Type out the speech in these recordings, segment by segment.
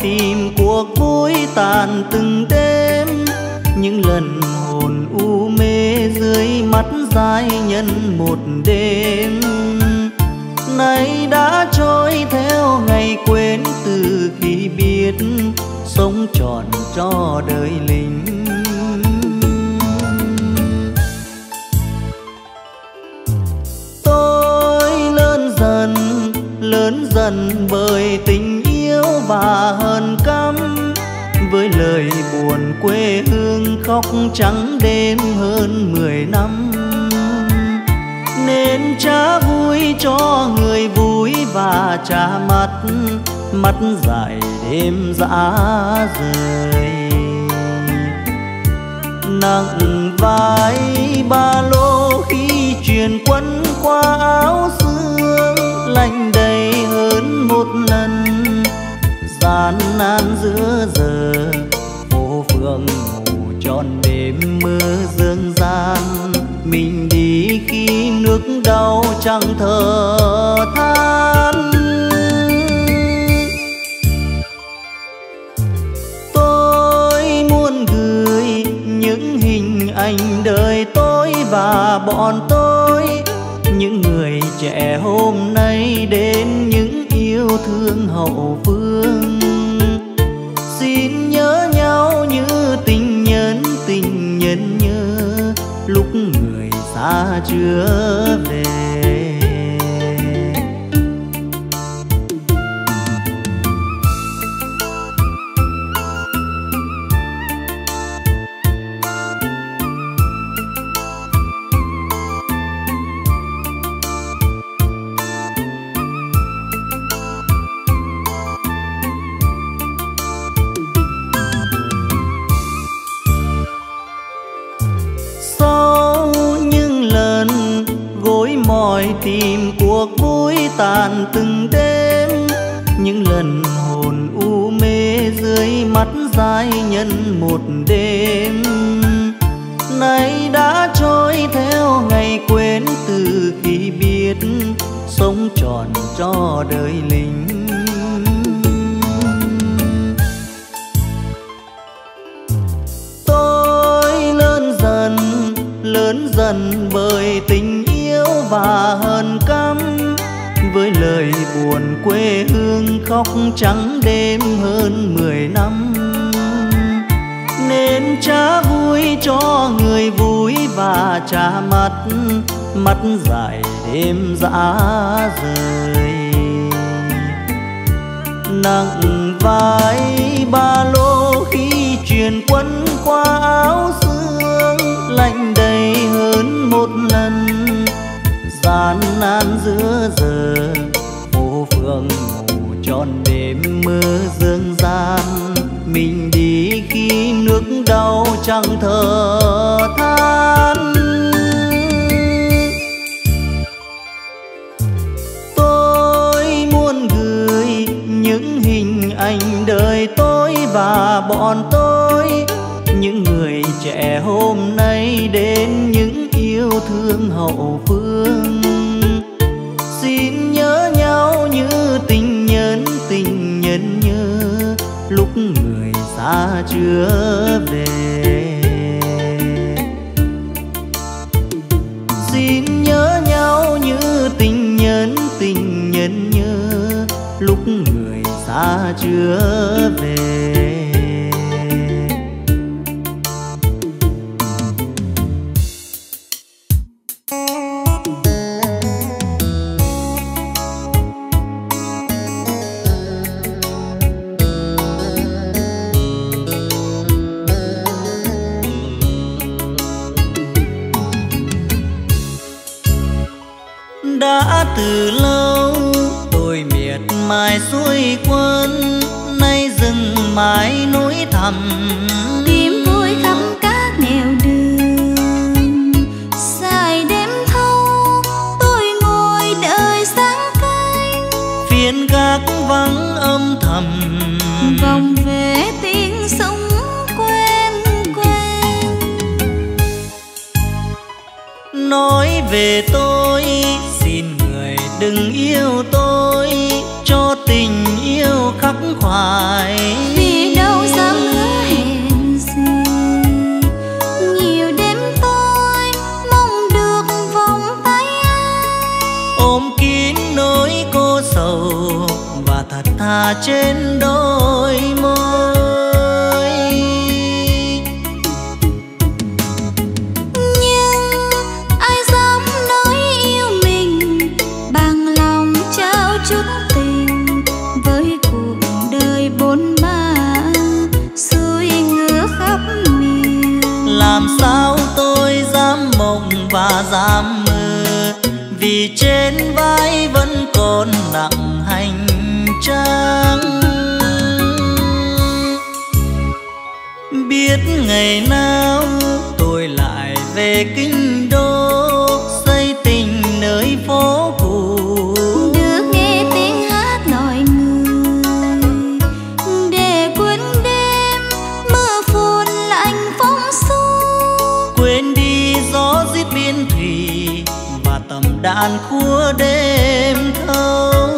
tìm cuộc vui tàn từng đêm, những lần hồn u mê dưới mắt giai nhân một đêm. Nay đã trôi theo ngày quên từ khi biết sống trọn cho đời lính. Lớn dần bởi tình yêu và hờn căm, với lời buồn quê hương khóc trắng đêm hơn 10 năm. Nên trả vui cho người vui và trả mắt mắt dài đêm dã rời. Nặng vai ba lô khi truyền quân qua áo xương lạnh đầy hơn một lần. Gian nan giữa giờ phố phường ngủ tròn đêm mơ dương gian. Mình đi khi nước đau chẳng thở than. Tôi muốn gửi những hình ảnh đời tôi và bọn tôi, những người trẻ hôm nay đến những yêu thương hậu phương. Xin nhớ nhau như tình nhân nhớ lúc người xa chưa về. Tìm cuộc vui tàn từng đêm, những lần hồn u mê dưới mắt giai nhân một đêm. Nay đã trôi theo ngày quên từ khi biết sống trọn cho đời lính. Tôi lớn dần bởi tình và hờn căm, với lời buồn quê hương khóc trắng đêm hơn 10 năm. Nên trả vui cho người vui và trả mắt mắt dài đêm dã rời. Nặng vai ba lô khi truyền quân qua áo xương lạnh đầy hơn một lần. Gian nan giữa giờ phố phường ngủ tròn đêm mơ dương gian. Mình đi khi nước đau chẳng thở than. Tôi muốn gửi những hình ảnh đời tôi và bọn tôi, những người trẻ hôm nay đến những yêu thương hậu phương. Xin nhớ nhau như tình nhân nhớ lúc người xa chưa về. Xin nhớ nhau như tình nhân nhớ lúc người xa chưa về. Đã từ lâu tôi miệt mài xuôi quân, nay dừng mãi nỗi thầm tìm vui khắp các nẻo đường. Dài đêm thâu tôi ngồi đợi sáng canh, phiền gác vắng âm thầm vòng về tiếng súng quen quen. Nói về tôi đừng yêu tôi cho tình yêu khắc khoải. hoài. Vì đâu dám hứa hẹn gì, nhiều đêm tôi mong được vòng tay anh ôm kín nỗi cô sầu và thật thà trên đôi môi. Làm sao tôi dám mộng và dám mơ, vì trên vai vẫn còn nặng hành trang. Biết ngày nào tôi lại về kinh đô, xây tình nơi phố cũ. Được nghe tiếng hát nỗi người, để quên đêm mưa phùn lạnh phong xô. Quên đi gió giết biên thủy và tầm đàn khua đêm thâu.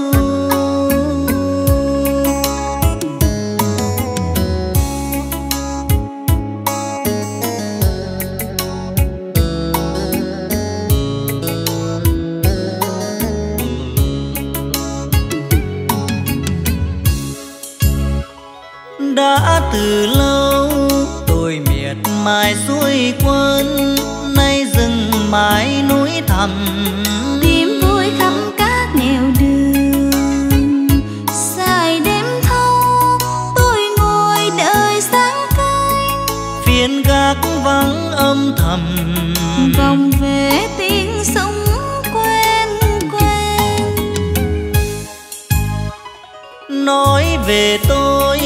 Đã từ lâu tôi miệt mài xuôi quân, nay rừng mãi núi thẳm, tìm vui khắp các nẻo đường. Dài đêm thâu tôi ngồi đợi sáng canh, phiên gác vắng âm thầm, vòng về tiếng sông quen quen. Nói về tôi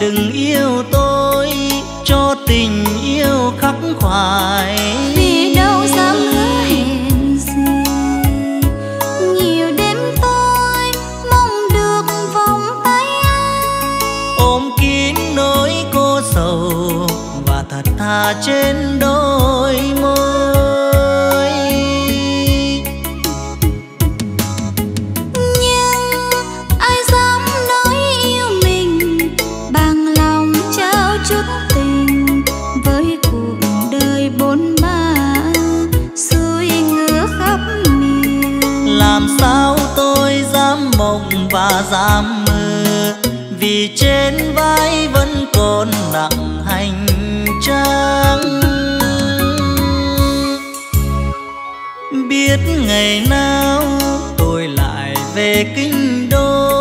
đừng yêu tôi cho tình yêu khắc khoải. Vì đâu dám hứa hẹn gì, nhiều đêm tôi mong được vòng tay anh ôm kín nỗi cô sầu và thật thà trên đôi môi. Làm sao tôi dám mộng và dám mơ, vì trên vai vẫn còn nặng hành trang. Biết ngày nào tôi lại về kinh đô,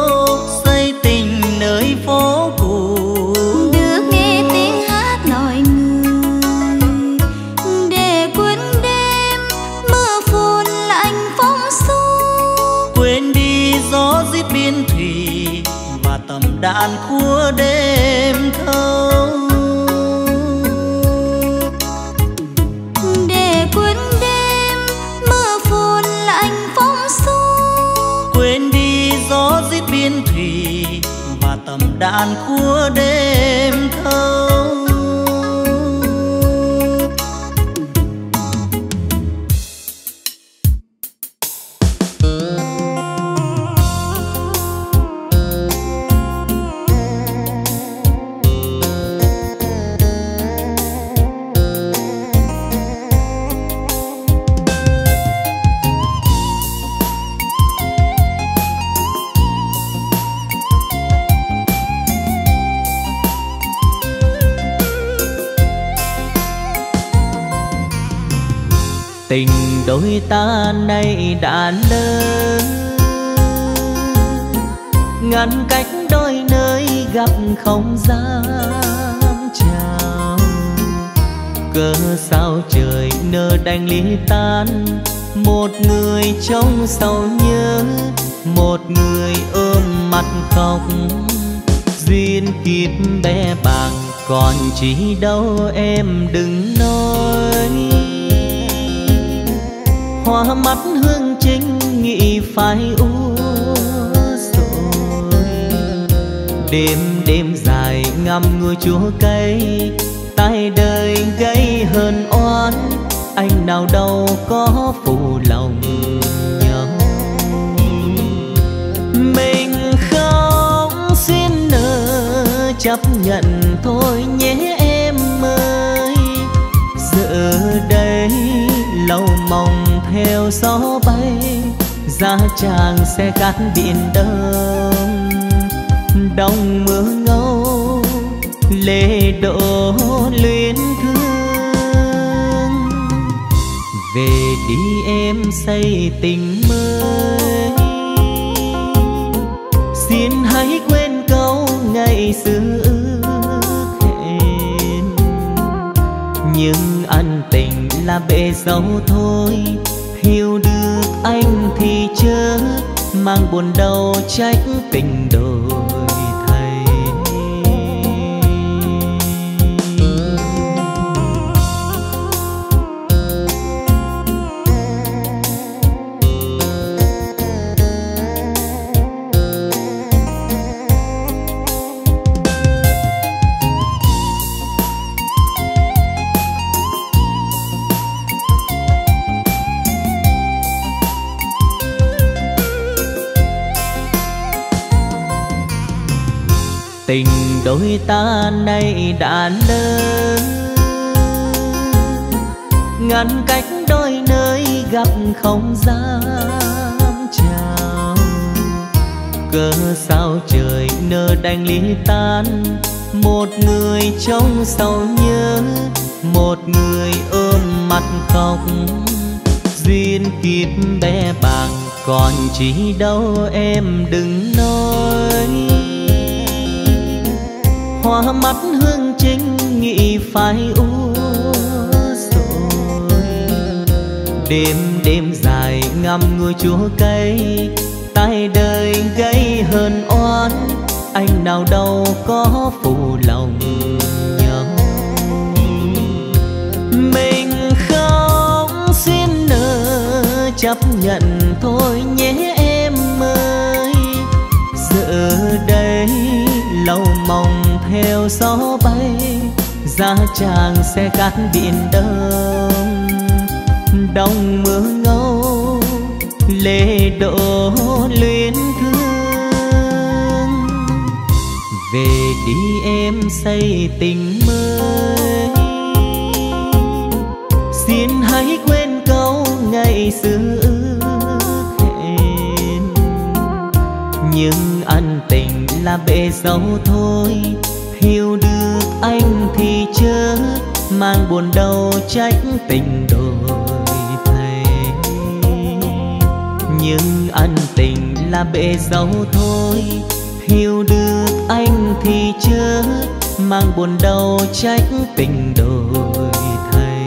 xây tình nơi phố cũ. Được nghe tiếng hát nỗi người, để quên đêm mưa phùn lạnh phong xô. Quên đi gió rít biên thủy và tầm đàn khua đêm thâu. Để quên đêm mưa phùn lạnh phong xô. Quên đi gió rít biên thủy và tầm đàn khua đêm thâu. Tình đôi ta nay đã lớn, ngăn cách đôi nơi gặp không dám chào. Cớ sao trời nỡ đành ly tan, một người trông sầu nhớ, một người ôm mặt khóc. Duyên kiếp bé bàng còn chỉ đâu em đừng nói. Hoa mắt hương chính nghĩ phải úa rồi. Đêm đêm dài ngâm ngùi chua cay, tay đời gây hờn oán. Anh nào đâu có phụ lòng nhau, mình không chấp nhận thôi nhé em ơi. Giờ đây lầu mộng theo gió bay, Giá Tràng sẽ cát biển đông. Đông mưa ngâu lê đổ luyến thương. Về đi em xây tình mới, xin hãy quên câu ngày xưa hẹn. Nhưng ân tình là bể dấu thôi, hiểu được anh thì chớ mang buồn đau trách tình đổi thay. Tình đôi ta nay đã lớn, ngăn cách đôi nơi gặp không dám chào. Cớ sao trời nỡ đành ly tan, một người trông sầu nhớ, một người ôm mặt khóc. Duyên kiếp bé bàng còn chi đâu em đừng nói. Hoa mắt hương chính nghĩ phải u rồi. Đêm đêm dài ngâm ngùi chua cay, tay đời gây hờn oán. Anh nào đâu có phụ lòng nhau. Mình không xin nỡ chấp nhận thôi nhé em ơi. Giờ đây lầu mộng theo gió bay, Giá Tràng sẽ cát biển đông. Đông mưa ngâu lê đổ luyến thương. Về đi em xây tình mới, xin hãy quên câu ngày xưa hẹn. Nhưng ân tình là bể dấu thôi, hiểu được anh thì chớ mang buồn đau trách tình đổi thay. Nhưng ân tình là bể dấu thôi, hiểu được anh thì chớ mang buồn đau trách tình đổi thay.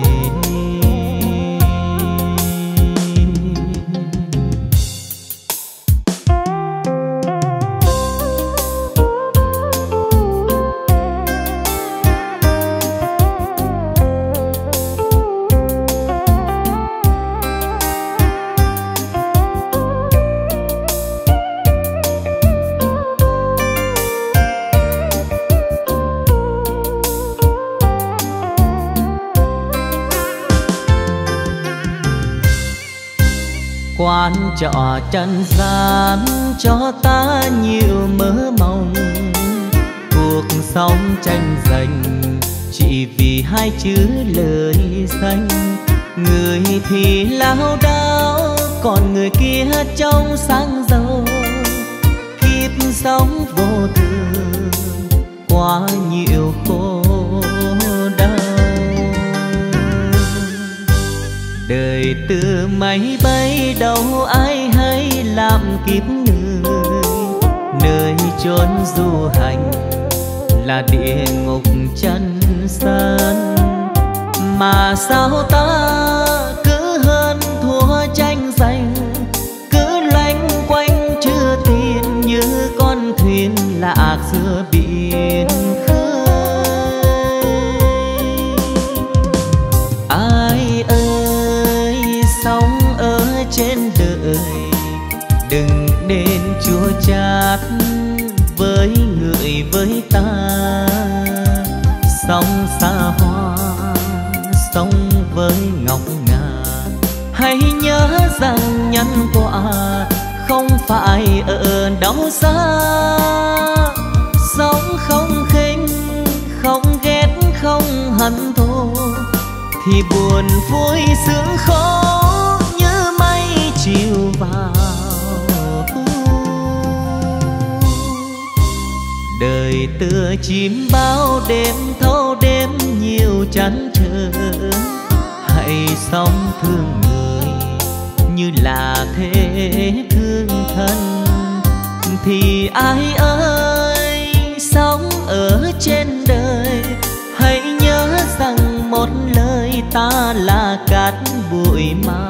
Quán trọ trần gian cho ta nhiều mơ mộng, cuộc sống tranh giành chỉ vì hai chữ lời danh. Người thì lao đao, còn người kia trông sang giàu. Kiếp sống vô thường, quá nhiều khổ đau. Đời từ máy bay đâu ai hay làm kiếp người. Nơi chốn du hành là địa ngục chân gian. Mà sao ta cứ hơn thua tranh giành, cứ loanh quanh chưa tin như con thuyền lạc giữa biển khơi. Ai ơi sống ở trên đời, đừng nên chua chát với người với ta. Sống xa hoa, sống với ngọc ngà, hãy nhớ rằng nhân quả không phải ở đâu xa. Sống không khê thì buồn vui sướng khổ như mây chiều vào. Đời tựa chim bao đêm thâu đêm nhiều chán trở, hãy sống thương người như là thế thương thân. Thì ai ơi sống ở trên đời, hãy nhớ rằng một lời ta là cát bụi mà.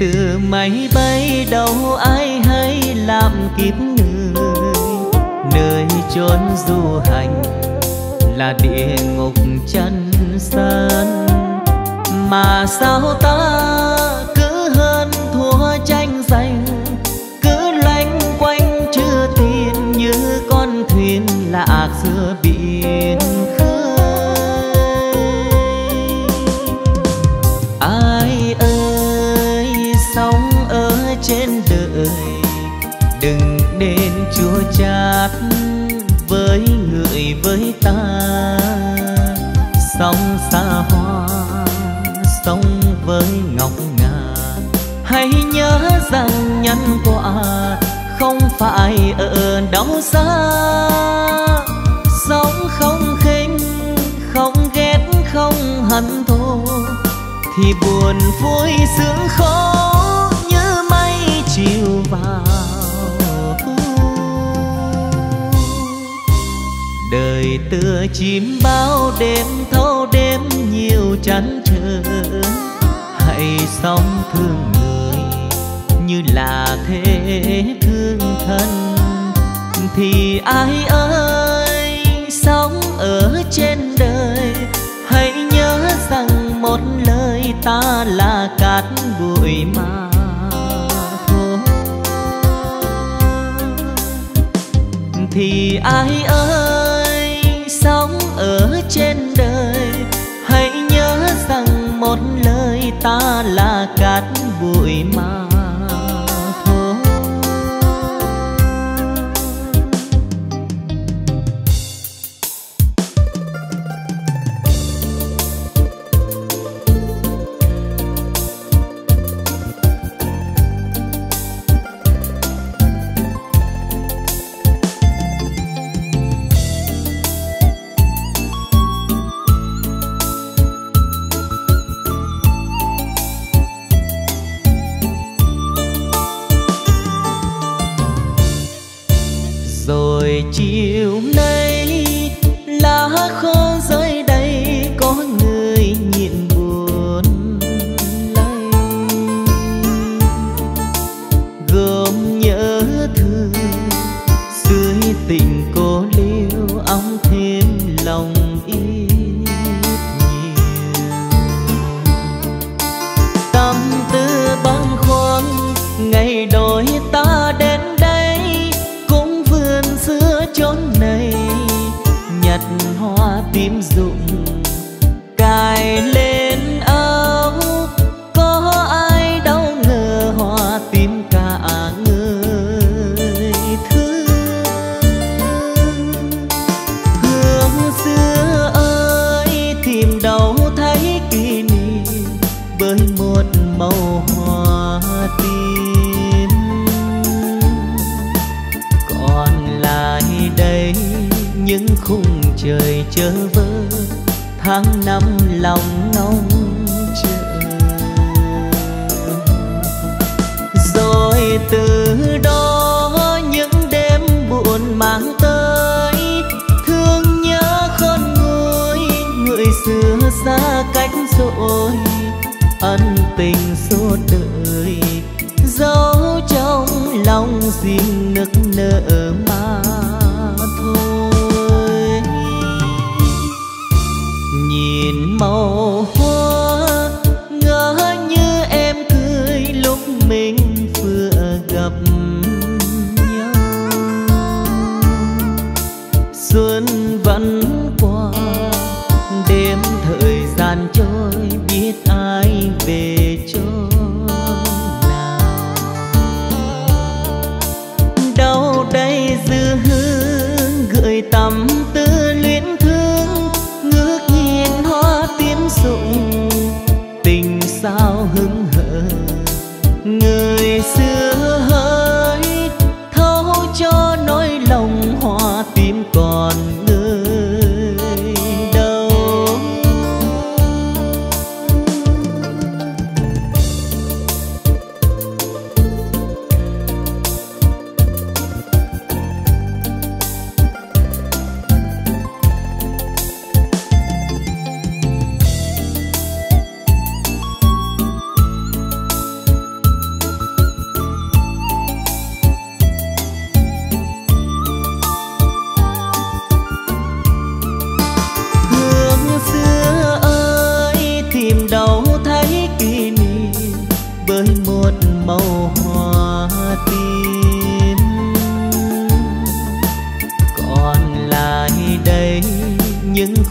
Từ máy bay đâu ai hay làm kịp người, nơi chốn du hành là địa ngục chân gian. Mà sao ta cứ hơn thua tranh giành, cứ loanh quanh chưa tin như con thuyền lạc giữa biển khơi. Ai ơi sống ở trên đời, đừng nên chua chát với người với ta. Sống xa hoa, sống với ngọc ngà, hãy nhớ rằng nhân quả không phải ở đâu xa. Sống không khinh, không ghét, không hận thù, thì buồn vui sướng khổ như mây chiều vào. Đời tựa chim bao đêm thâu đêm nhiều chán trở, hãy sống thương người như là thế thương thân. Thì ai ơi sống ở trên đời, hãy nhớ rằng một lời ta là cát bụi mà. Thì ai ơi sống ở trên đời, hãy nhớ rằng một lời ta là cát bụi mà. Chiều nay lá khô rơi đây, có người nhịn buồn lay. Gồm nhớ thương dưới tình cô liêu, ong thêm lòng ít nhiều. Tâm tư băn khoăn ngày đổi ta đến chốn này, nhặt hoa tím rụng cài lên áo. Có ai đâu ngờ hoa tím cả người thương. Hương xưa ơi tìm đâu thấy kỷ niệm bởi một màu hoa tím. Đây những khung trời chớ vơ, tháng năm lòng ngóng chờ. Rồi từ đó những đêm buồn mang tới thương nhớ khôn nguôi. Người xưa xa cách rồi, ân tình suốt đời giấu trong lòng riêng nức nở mà thôi. vẫn qua, đêm thời gian trôi biết ai về chỗ nào. Đâu đây dư hương gợi tầm tư luyến thương, ngước nhìn hoa tím rụng tình sao hững hờ người xưa hỡi, thấu cho nỗi lòng hoa tím còn người đâu.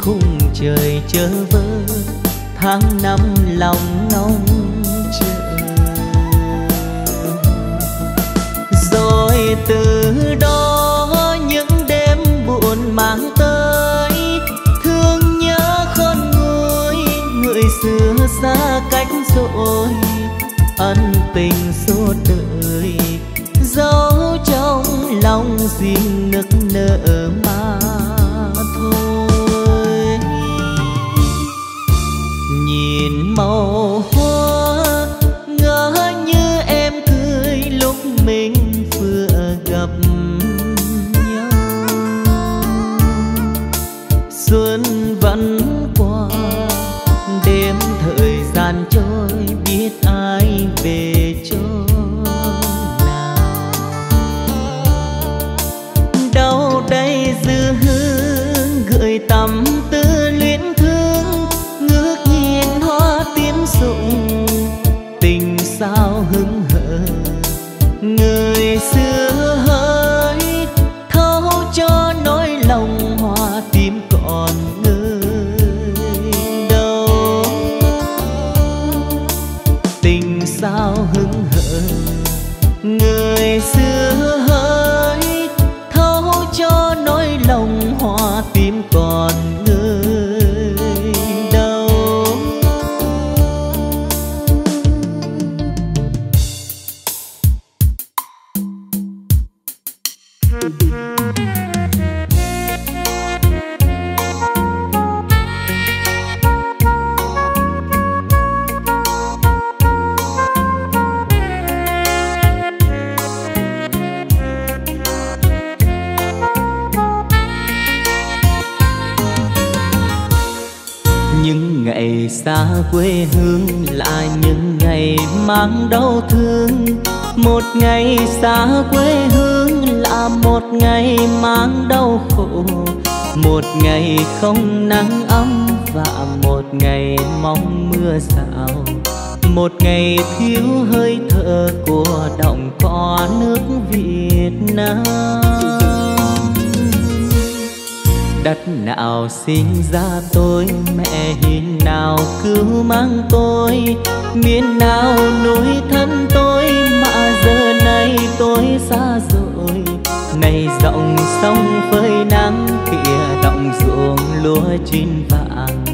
Khung trời chớ vơ tháng năm lòng nóng chờ, rồi từ đó những đêm buồn mang tới thương nhớ khôn nguôi. Người xưa xa cách rồi ân tình suốt đời, dấu trong lòng riêng nức nở mà thôi. Nhìn màu hoa ngỡ như em cười lúc mình vừa gặp nhau, xuân vẫn qua, đêm thời gian trôi biết ai về chỗ nào. Đâu đây dư hương gợi tầm tư luyến thương, ngước nhìn hoa tím rụng tình sao hững hờ người xưa hỡi, thấu cho nỗi lòng hoa tím còn người đâu. Tình sao hững hờ người xưa hỡi, thấu cho nỗi lòng hoa tím còn người xa quê hương là những ngày mang đau thương. Một ngày xa quê hương là một ngày mang đau khổ, một ngày không nắng ấm và một ngày mong mưa rào, một ngày thiếu hơi thở của đồng cỏ nước Việt Nam. Đất nào sinh ra tôi, mẹ hiền nào cứu mang tôi, miền nào núi thân tôi, mà giờ này tôi xa rồi. Này dòng sông phơi nắng, kia đồng ruộng lúa chín vàng,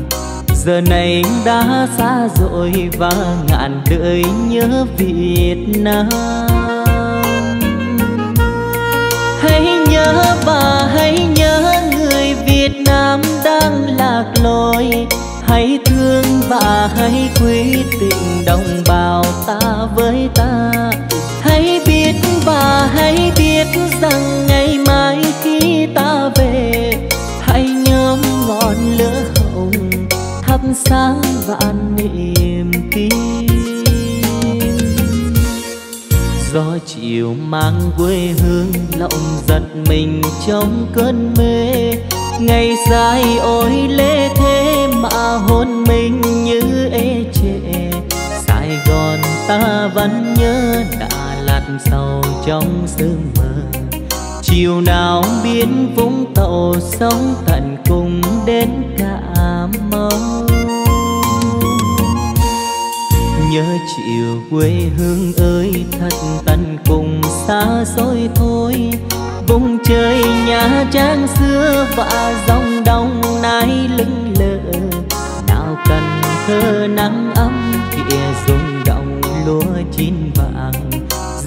giờ này đã xa rồi và ngàn đời nhớ Việt Nam. Hãy nhớ bà, hãy nhớ Việt Nam đang lạc lối, hãy thương và hãy quý tình đồng bào ta với ta. Hãy biết và hãy biết rằng ngày mai khi ta về, hãy nhóm ngọn lửa hồng thắp sáng vạn niềm tin. Gió chiều mang quê hương lòng giật mình trong cơn mê, ngày dài ôi lê thế mà hồn mình như ê trệ. Sài Gòn ta vẫn nhớ đã lặn sâu trong sương mờ, chiều nào biến Vũng Tàu sống tận cùng đến Cà Mau. Nhớ chiều quê hương ơi thật tận cùng xa xôi thôi, vùng trời Nha Trang xưa và dòng Đông Nai lững lờ. Nào Cần Thơ nắng ấm kia rung động lúa chín vàng,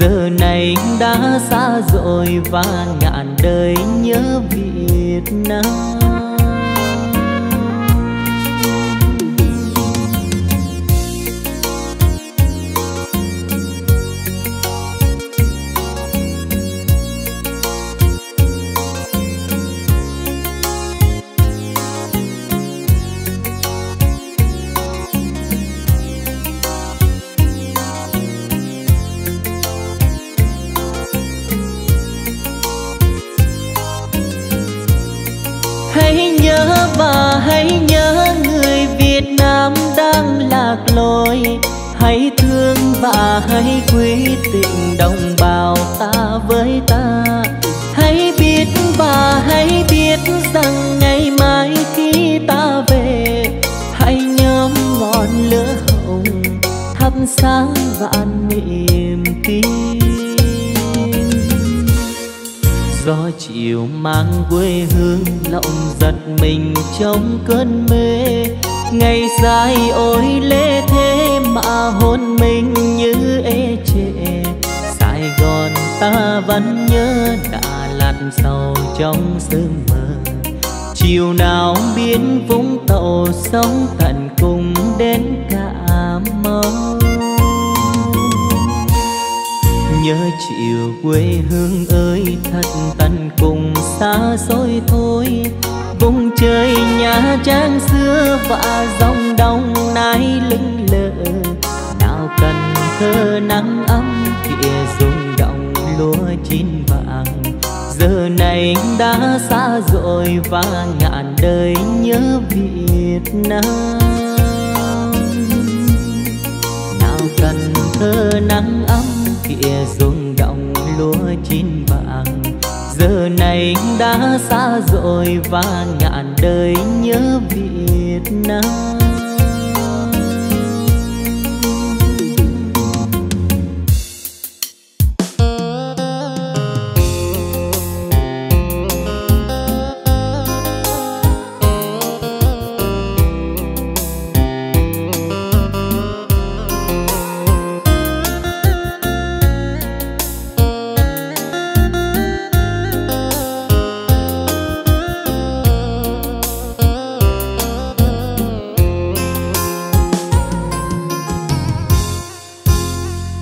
giờ này đã xa rồi và ngàn đời nhớ Việt Nam. Hãy nhớ người Việt Nam đang lạc lối, hãy thương và hãy quý tình đồng bào ta với ta. Hãy biết và hãy biết rằng ngày mai khi ta về, hãy nhóm ngọn lửa hồng thắp sáng vạn niềm tin. Gió chiều mang quê hương lộng giật mình trong cơn mê, ngày dài ôi lê thế mà hồn mình như ê trệ. Sài Gòn ta vẫn nhớ đã lặn sâu trong sương mờ, chiều nào biến Vũng Tàu sống tận cùng đến Cà Mau. Nhớ chiều quê hương ơi thật tận cùng xa xôi thôi, vùng trời Nha Trang xưa và dòng Đông Nai lững lờ. Nào Cần Thơ nắng ấm kia rung động lúa chín vàng, giờ này đã xa rồi và ngàn đời nhớ Việt Nam. Nào Cần Thơ nắng ấm kia rung động lúa chín vàng, giờ này đã xa rồi và ngàn đời nhớ Việt Nam.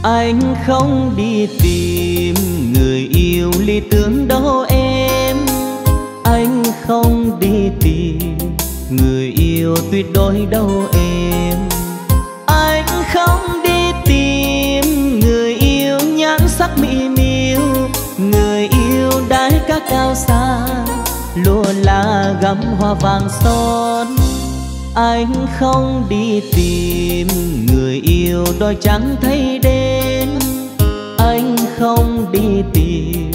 Anh không đi tìm người yêu lý tưởng đâu em, anh không đi tìm người yêu tuyệt đối đâu em. Anh không đi tìm người yêu nhan sắc mỹ miều, người yêu đái các cao xa lụa là gấm hoa vàng son. Anh không đi tìm người yêu đôi chẳng thấy đến, anh không đi tìm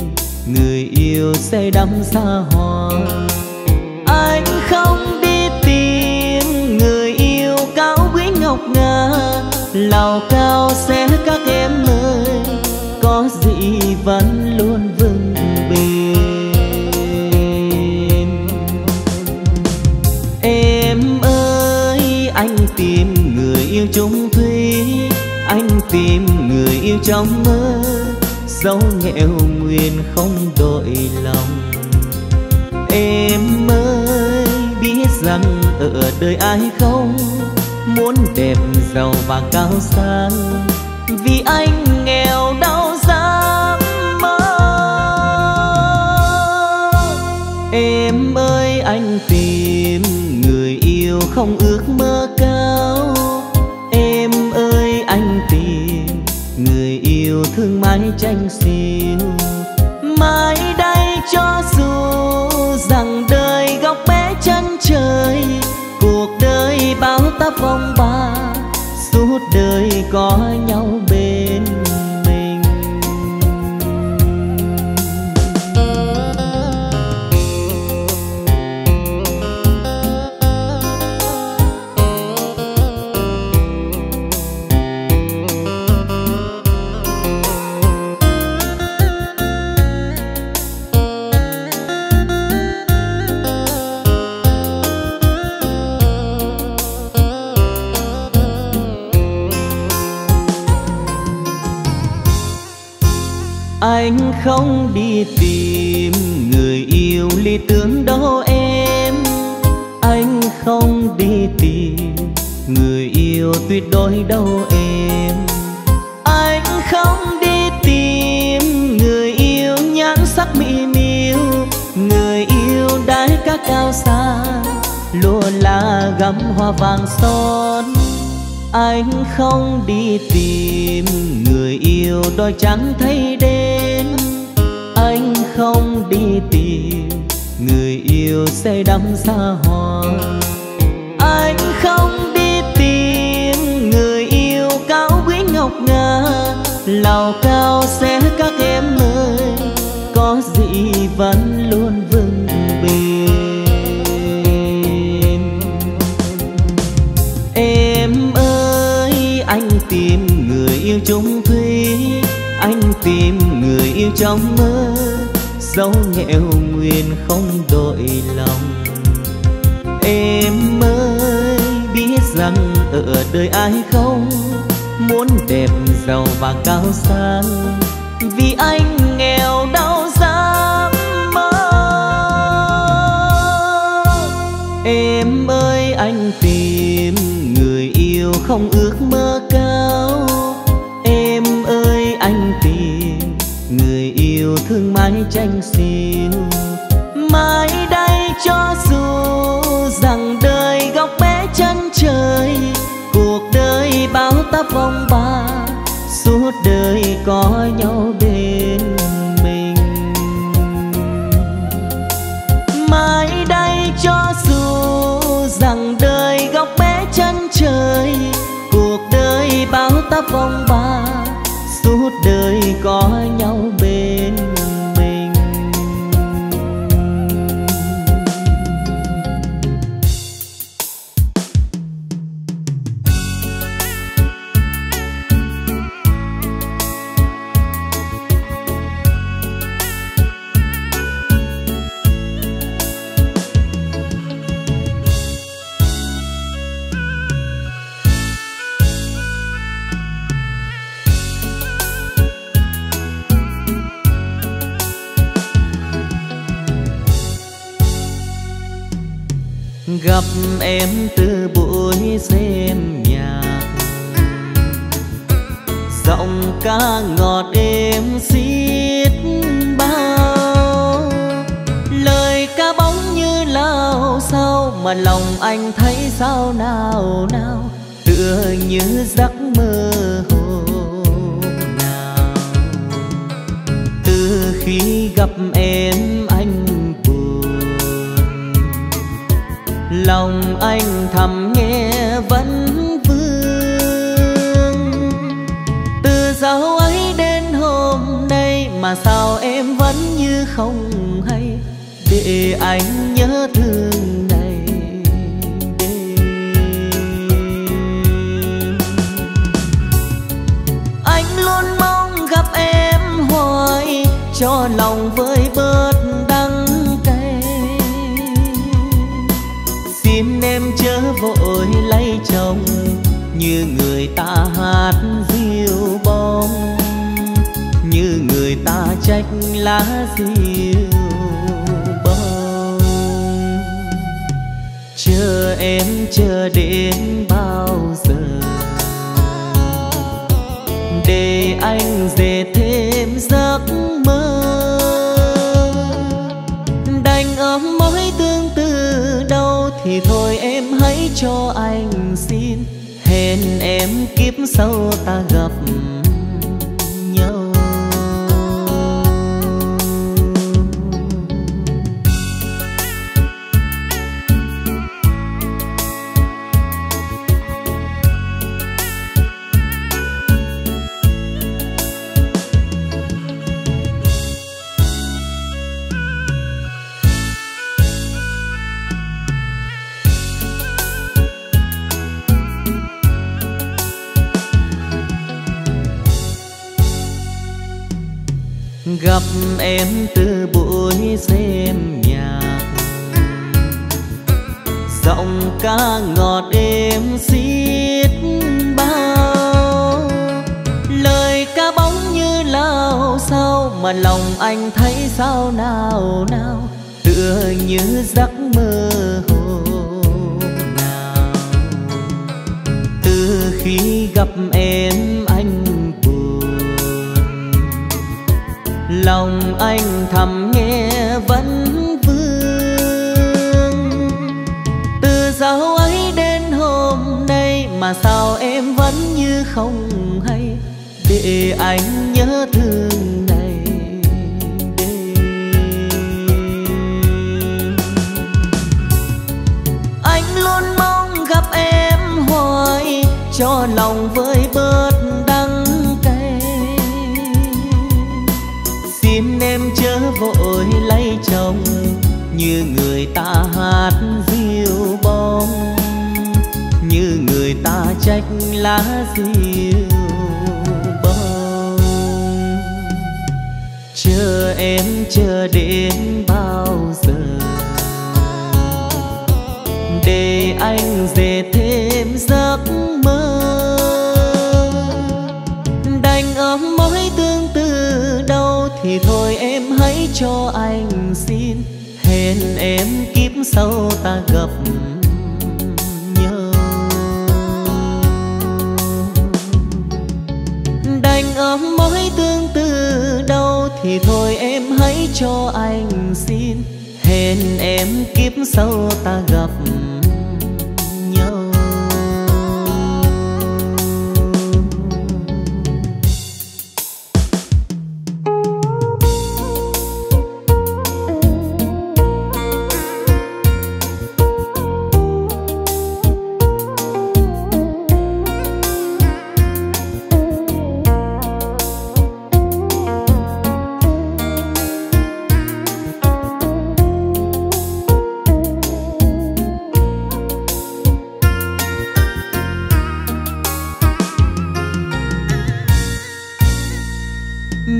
người yêu say đắm xa hoa. Anh không đi tìm người yêu cao quý ngọc ngà, lầu cao sẽ các em ơi có gì vẫn luôn vững bền. Anh tìm người yêu chung thủy, anh tìm người yêu trong mơ, dẫu nghèo nguyện không đổi lòng. Em ơi biết rằng ở đời ai không muốn đẹp giàu và cao sang, vì anh nghèo đau dám mơ. Em ơi anh tìm người yêu không ước mơ cao, em ơi anh tìm người yêu thương mãi tranh xiêu. Mãi đây cho dù rằng đời góc bé chân trời, cuộc đời bao táp phong ba, suốt đời có nhau bên mình. anh không đi tìm người yêu lý tưởng đâu em. Anh không đi tìm người yêu tuyệt đối đâu em. Anh không đi tìm người yêu nhan sắc mỹ miều, người yêu đái các cao xa lụa lá gắm hoa vàng son. Anh không đi tìm người yêu đôi chẳng thấy đến. Anh không đi tìm người yêu say đắm xa hoa. Anh không đi tìm người yêu cao quý ngọc ngà lầu cao sẽ các em ơi, có gì vẫn luôn vững bền. Anh tìm người yêu chung thủy, anh tìm người yêu trong mơ, dẫu nghèo nguyện không đổi lòng. Em ơi biết rằng ở đời ai không muốn đẹp giàu và cao sang, vì anh nghèo đau dám mơ. Em ơi anh tìm người yêu không ước mơ cao, em ơi anh tìm người yêu thương mãi tranh xiêu. Mãi đây cho dù rằng đời góc bé chân trời, cuộc đời bao tấp vòng ba, suốt đời có nhau bên mình. Mãi đây cho dù rằng đời góc bé chân trời, cuộc đời bao tấp vòng ba, suốt đời có nhau bên mình. Gặp em từ buổi xem nhạc, giọng ca ngọt êm xiết bao, lời ca bóng như lao sao mà lòng anh thấy sao nào nào, tựa như giấc mơ hồ nào. Từ khi gặp em anh lòng anh thầm nghe vẫn vương. Từ dạo ấy đến hôm nay mà sao em vẫn như không hay, để anh nhớ thương này đêm. Anh luôn mong gặp em hoài cho lòng vơi bớt đắng cay. Xin em chớ vội lấy chồng như người ta hát diêu bông, như người ta trách lá diêu bông. Chờ em chờ đến bao giờ để anh dệt thêm giấc mơ, đành ấm mối tương tư đâu thì thôi em hãy cho anh xin. Hẹn em kiếp sau ta gặp nhau. Gặp em từ buổi xem nhạc, giọng ca ngọt êm xiết bao, lời ca bóng như lao sao sao mà lòng anh thấy sao nào nào, tựa như giấc mơ hôm nào. Từ khi gặp em anh buồn, lòng anh thầm nghe vẫn vương. Từ dạo ấy đến hôm nay mà sao em vẫn như không hay, để anh nhớ thương này đây. Anh luôn mong gặp em hoài cho lòng vơi bớt đắng cay. Xin em chớ vội lấy chồng như người ta hát diêu bông, như người ta trách lá diêu. Chờ em chờ đến bao giờ để anh dệt thêm giấc mơ, đành ấm mối tương tư đâu thì thôi em hãy cho anh xin, hẹn em kiếp sau ta gặp nhau. Đành ấm mối tương tư đâu thì thôi em hãy cho anh xin, hẹn em kiếp sau ta gặp nhau.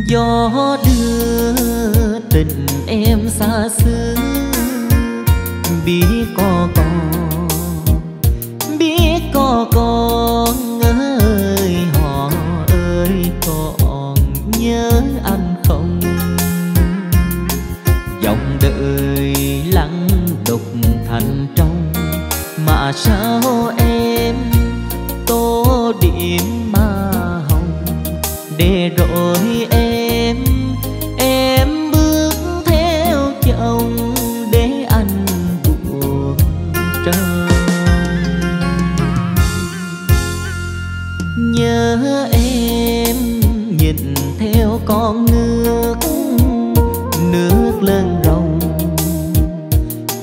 Gió đưa tình em xa xứ, biết có con ơi, họ ơi còn nhớ anh không? Dòng đời lắng đục thành trong mà sao em tô điểm má hồng, để rồi em bước theo chồng để anh buồn trao. Nhớ em nhìn theo con nước, nước lên rồng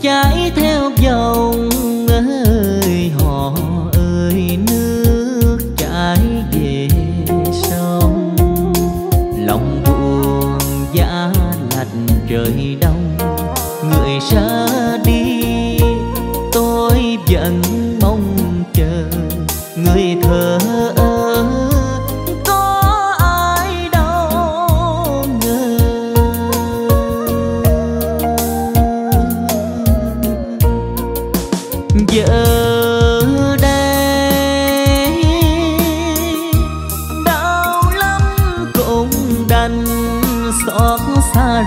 chảy theo dòng ơi, họ ơi nước chảy về sông. Lòng buồn giá lạnh trời đông, người ra đi tôi vẫn mong chờ, người thờ ơ có ai đâu ngờ. Giờ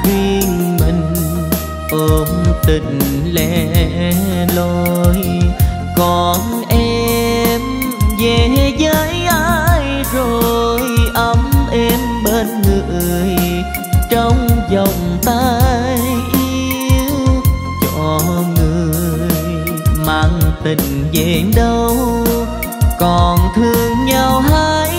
riêng mình ôm tình lẻ loi, còn em về với ai rồi, ấm em bên người trong vòng tay yêu, cho người mang tình về đâu còn thương nhau hai.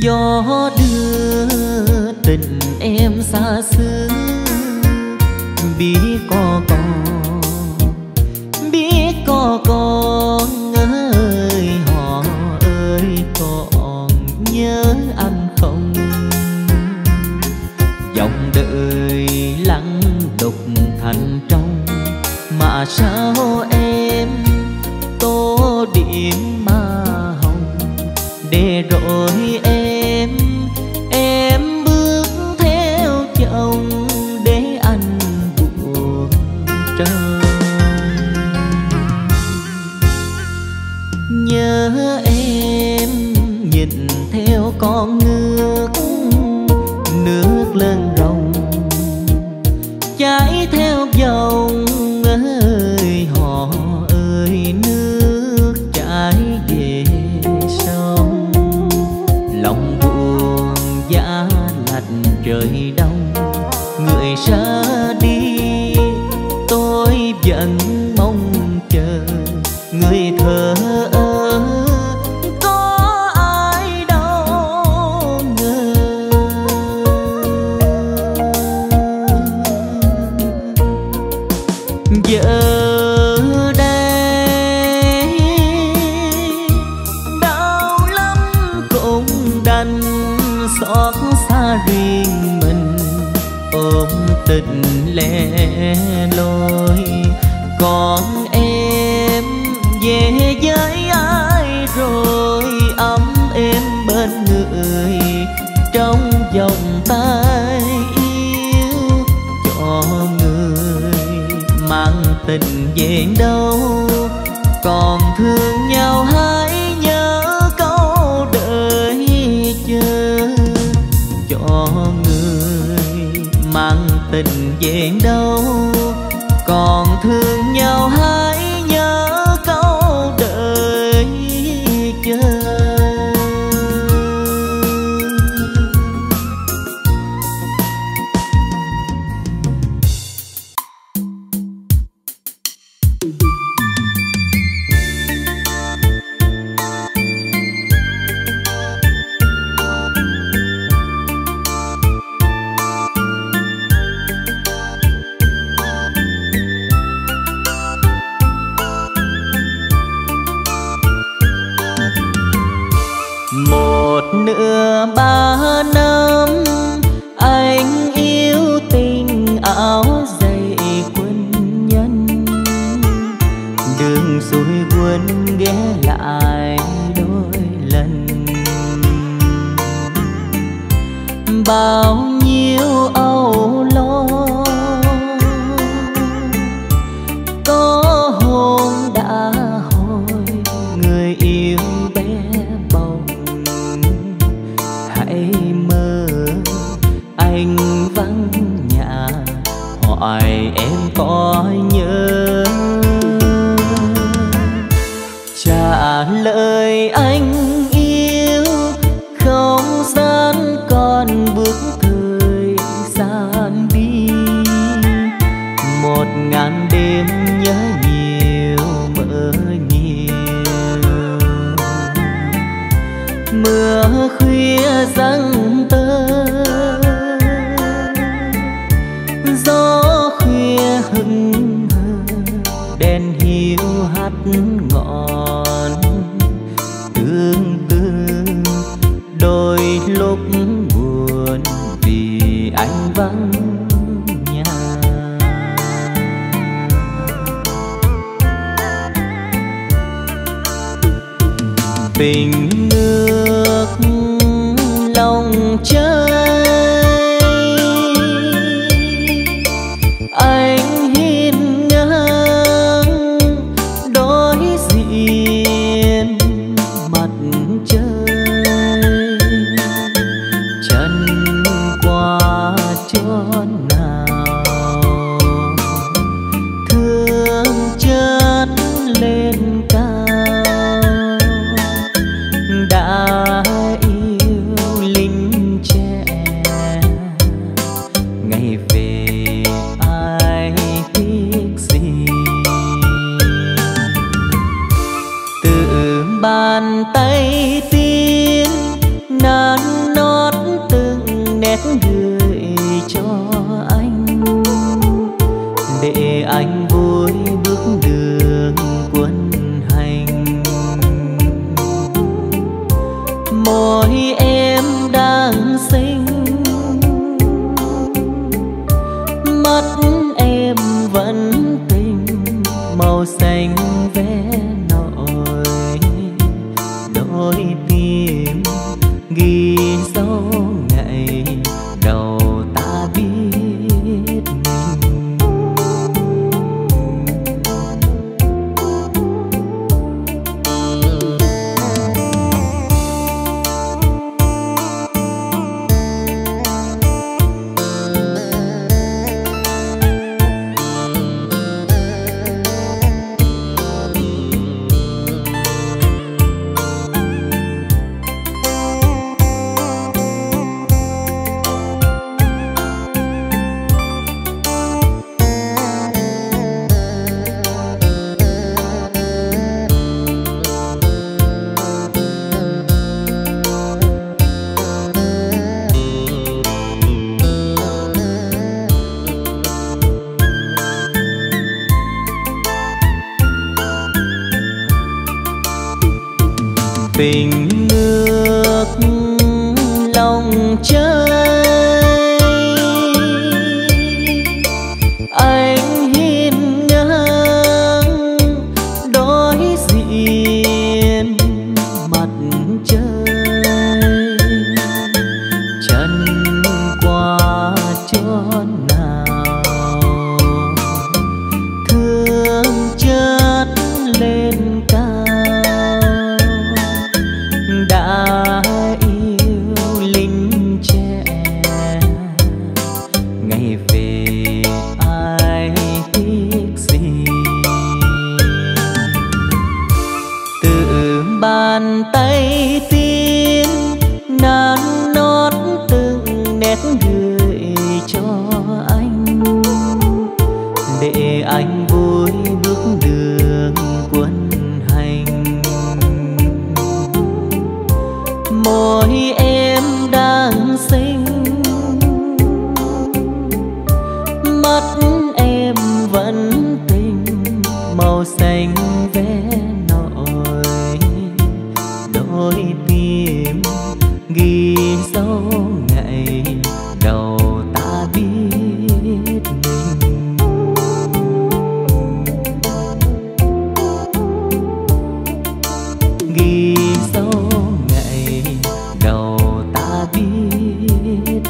Gió đưa tình em xa xứ, nhớ anh không? Dòng đời lắng đục thành trong mà sao em tô điểm má hồng, để rồi em bước theo chồng để anh buồn trâu. Nhớ em nhìn theo con ngước nước lên rồng chảy theo dòng. Ơi họ ơi nước chảy về sông, lòng buồn giá lạnh trời đông. Người ra đi tôi vẫn mong chờ, người thờ ơ có ai đâu ngờ. Giờ đây đau lắm cũng đành xót xa riêng mình, ôm tình lẻ loi còn em về với ai rồi. Ấm em bên người trong vòng tay yêu cho người, mang tình về đâu còn thương nhau hãy nhớ câu đợi chờ. Cho người mang tình về đâu còn thương nhau hãy nhớ câu đợi chờ. Nửa 3 năm anh yêu tình áo dày quân nhân, đường xuôi quân ghé lại đôi lần. Bao nhiêu âu lo có hôn đã hồi người yêu bé. Anh vắng nhà hỏi em có nhớ, trả lời anh yêu không gian còn bước thời gian đi. 1000 đêm nhớ nhiều mơ nhiều, mưa khuya giăng tơ gió khuya hững hờ, đèn hiu hắt ngọn tương tư. Đôi lúc buồn vì anh vắng nhà, tình nước lòng trái. Anh hiên ngang đối diện mặt trời, chân qua chốn nào thương chất lên cao. Đã yêu linh trẻ ngày về bàn tay tiên nắn nót từng nét gửi cho anh, để anh vui bước đường quân hành. Một rồi em đang sinh, mắt em vẫn tình màu xanh vẽ nổi đôi tim ghi dấu ngày đầu ta biết mình. Tình nước lòng trái, anh hiên ngang đối diện mặt trời, chân qua chốn nào thương chất lên cao. Bàn tay tiên nắng nót từng nét gửi cho anh, để anh vui bước đường quân hành. Môi em đang xinh, mắt em vẫn tình màu xanh vẽ đôi tim ghi dấu ngày đầu ta biết mình. Ghi dấu ngày đầu ta biết mình.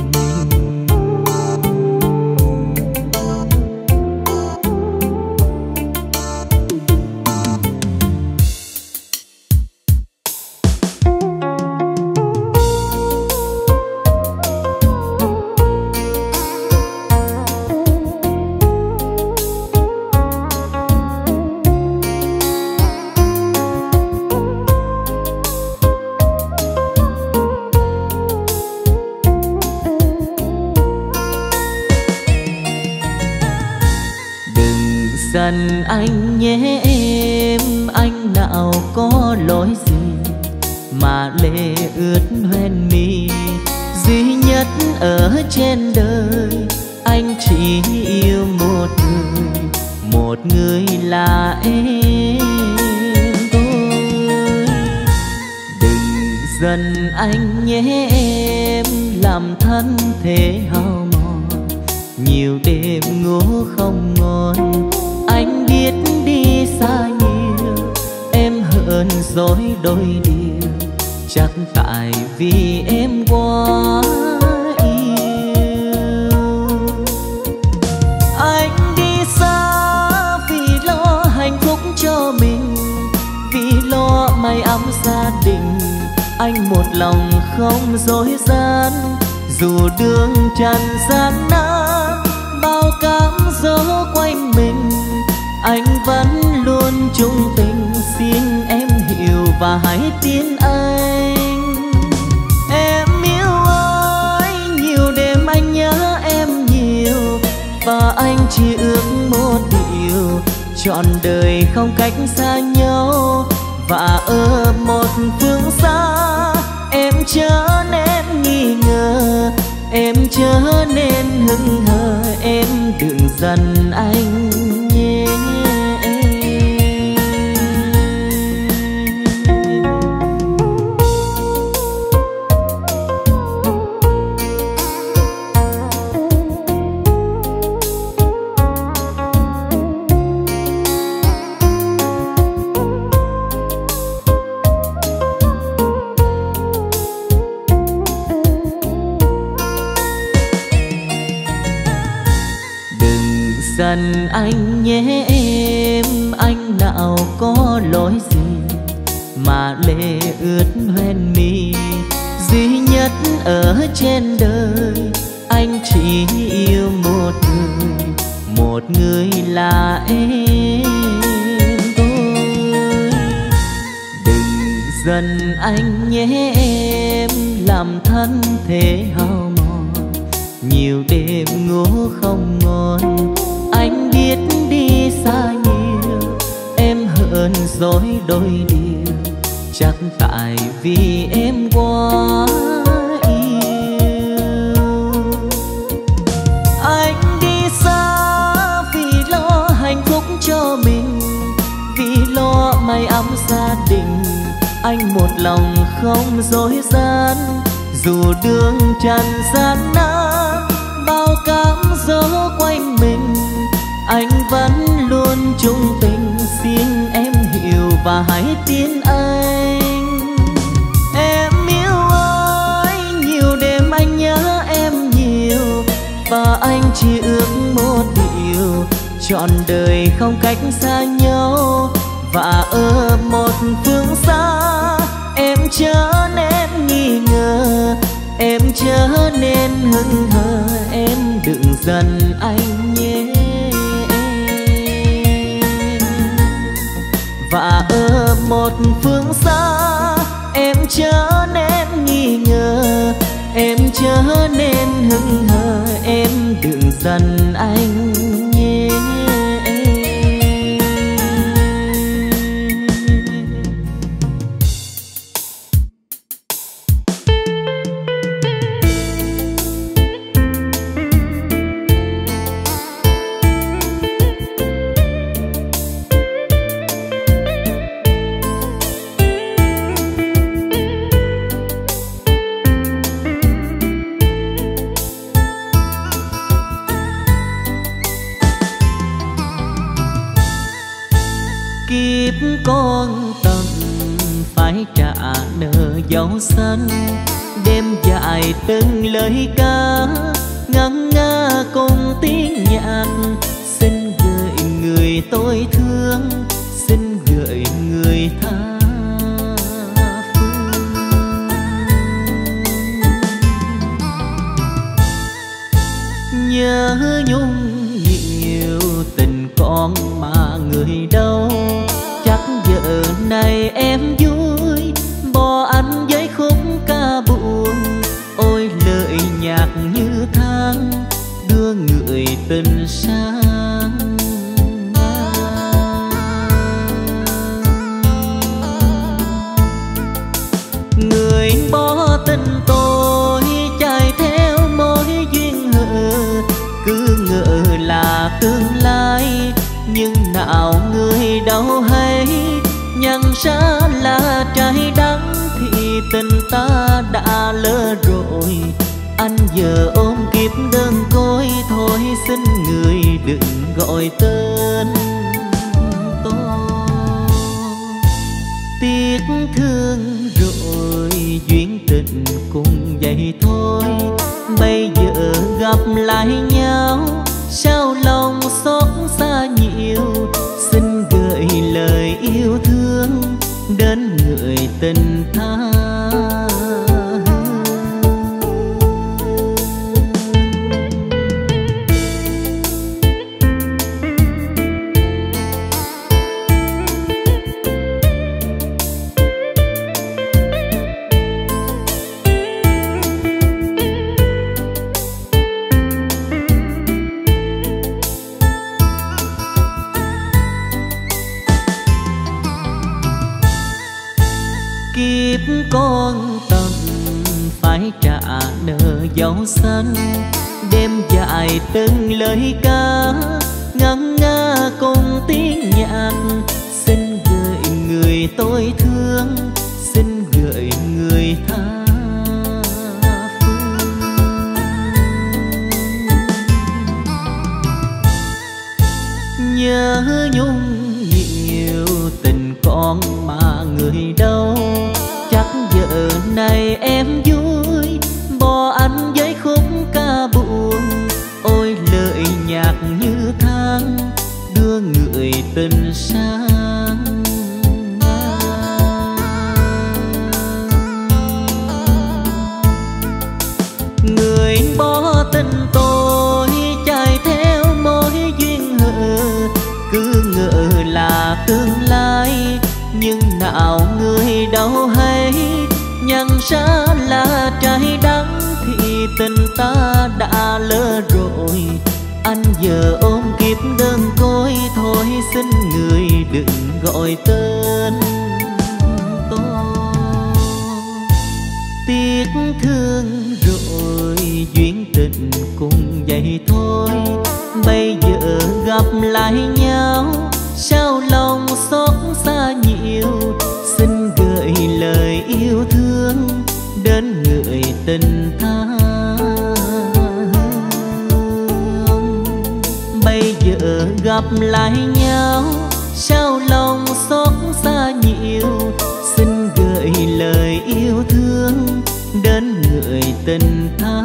Dần anh nhé em, anh nào có lỗi gì mà lệ ướt hoen mi. Duy nhất ở trên đời anh chỉ yêu một người là em tôi. Đừng dần anh nhé em, làm thân thế hao mòn, nhiều đêm ngủ không ngon. Anh biết đi xa nhiều, em hờn dối đôi điều, chắc tại vì em quá yêu. Anh đi xa vì lo hạnh phúc cho mình, vì lo may ấm gia đình. Anh một lòng không dối gian, dù đường tràn gian nan, bao cám dấu quanh mình, anh vẫn luôn chung tình. Xin em hiểu và hãy tin anh. Em yêu anh nhiều, đêm anh nhớ em nhiều, và anh chỉ ước một điều, trọn đời không cách xa nhau. Và ở một phương xa, em chớ nên nghi ngờ, em chớ nên hững hờ, em đừng giận anh nhé. dần anh nhé em, anh nào có lỗi gì mà lệ ướt hoen mi. Duy nhất ở trên đời anh chỉ yêu một người là em thôi. Đừng giận anh nhé em, làm thân thế hao mòn, nhiều đêm ngủ không ngon. Anh biết đi xa nhiều em hờn dối đôi điều, chắc tại vì em quá yêu. Anh đi xa vì lo hạnh phúc cho mình, vì lo may ấm gia đình. Anh một lòng không dối gian, dù đường tràn gian nan, bao cám dỗ quanh mình, anh vẫn luôn trung tình. Xin em hiểu và hãy tin anh. Em yêu anh nhiều đêm anh nhớ em nhiều, và anh chỉ ước một điều, trọn đời không cách xa nhau. Và ở một phương xa em chớ nên nghi ngờ, em chớ nên hững hờ, em đừng giận anh nhé. Và ở một phương xa em chớ nên nghi ngờ, em chớ nên hững hờ, em đừng giận anh nhé. Con tâm phải trả nợ dấu xanh, đêm dài từng lời ca ngân nga cùng tiếng nhạc. Xin gửi người tôi thương, xin gửi người tha phương. Nhớ nhung nhiều tình con mà người đâu, giờ này em vui bỏ ăn với khúc ca buồn. Ôi lời nhạc như tháng đưa người tình sang, người bỏ tình tôi chạy theo mối duyên hờ, cứ ngỡ là tương lai nhưng nào người đâu hay. Nhận ra là trái đắng thì tình ta đã lỡ rồi, anh giờ ôm kiếp đơn côi, thôi xin người đừng gọi tên tôi. Tiếc thương rồi duyên tình cũng vậy thôi, bây giờ gặp lại nhau sao lòng xót xa nhiều. Xin gửi lời yêu thương đến người tình tha, con tâm phải trả nợ dấu xanh. Đêm dài từng lời ca ngân nga cùng tiếng nhạc. Xin gửi người tôi thương, xin gửi người tha phương. Nhớ nhung nhiều tình con mà người đâu, giờ này em vui bỏ ăn với khúc ca buồn. Ôi lời nhạc như tha tình xa người bỏ tình tôi chạy theo mối duyên hờ, cứ ngỡ là tương lai nhưng nào người đâu hay nhận ra là trái đắng thì tình ta đã lỡ rồi. Anh giờ ôm kiếp đơn côi, thôi xin người đừng gọi tên tôi. Tiếc thương rồi duyên tình cũng vậy thôi, bây giờ gặp lại nhau sao lòng xót xa nhiều. Xin gửi lời yêu thương đến người tình ta, bây giờ gặp lại nhau sao lòng xót xa nhiều. Xin gửi lời yêu thương đến người tình tha.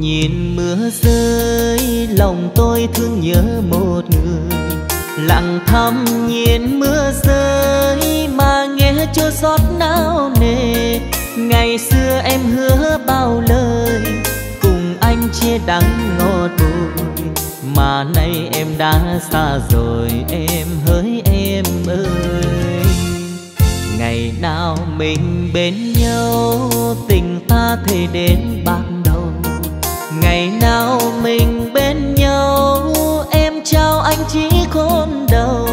Nhìn mưa rơi lòng tôi thương nhớ một người, lặng thầm nhìn mưa rơi mà nghe chua xót não nề. Ngày xưa em hứa bao lời cùng anh chia đắng ngọt bùi, mà nay em đã xa rồi em hỡi em ơi. Ngày nào mình bên nhau tình ta thề đến bạc đầu, ngày nào mình bên nhau em trao anh chỉ khôn đầu.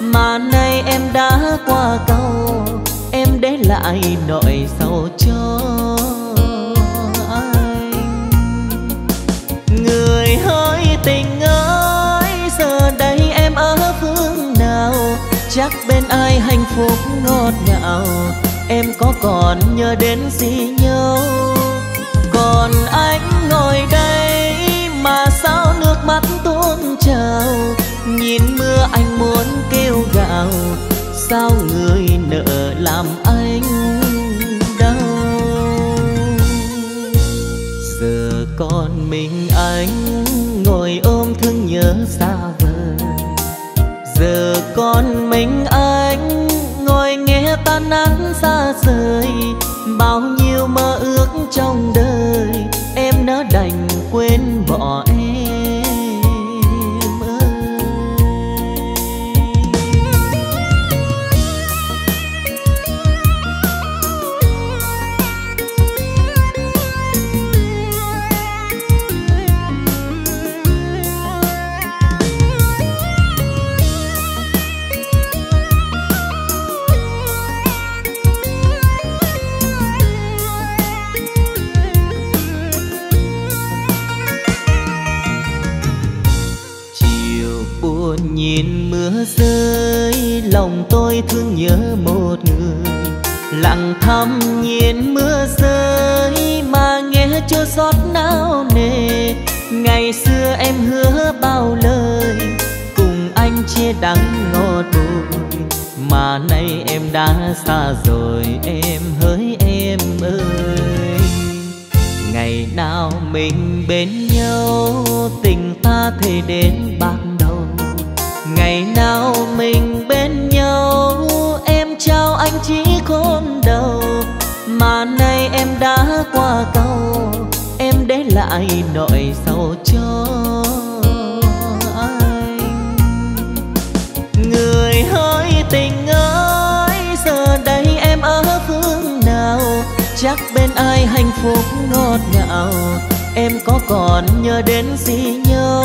Mà nay em đã qua cầu, em để lại nỗi sầu cho anh. Người hỡi tình ơi, giờ đây em ở phương nào? Chắc bên ai hạnh phúc ngọt ngào, em có còn nhớ đến gì nhau? Còn anh ngồi đây mà sao nước mắt tuôn trào, nhìn mưa anh muốn kêu gào, sao người nợ làm anh đau. Giờ còn mình anh ngồi ôm thương nhớ xa vời, giờ còn mình anh ngồi nghe ta nắng xa rời. Bao nhiêu mơ ước trong đời em đã đành quên bỏ em ơi. Nhìn mưa rơi lòng tôi thương nhớ một người, lặng thầm nhìn mưa rơi mà nghe chua xót não nề. Ngày xưa em hứa bao lời cùng anh chia đắng ngọt bùi, mà nay em đã xa rồi em hỡi em ơi. Ngày nào mình bên nhau tình ta thề đến bạc đầu, ngày nào mình bên nhau em trao anh chỉ khôn đầu. Mà nay em đã qua cầu, em để lại nỗi sầu cho anh. Người hỡi tình ơi, giờ đây em ở phương nào? Chắc bên ai hạnh phúc ngọt ngào, em có còn nhớ đến gì nhau?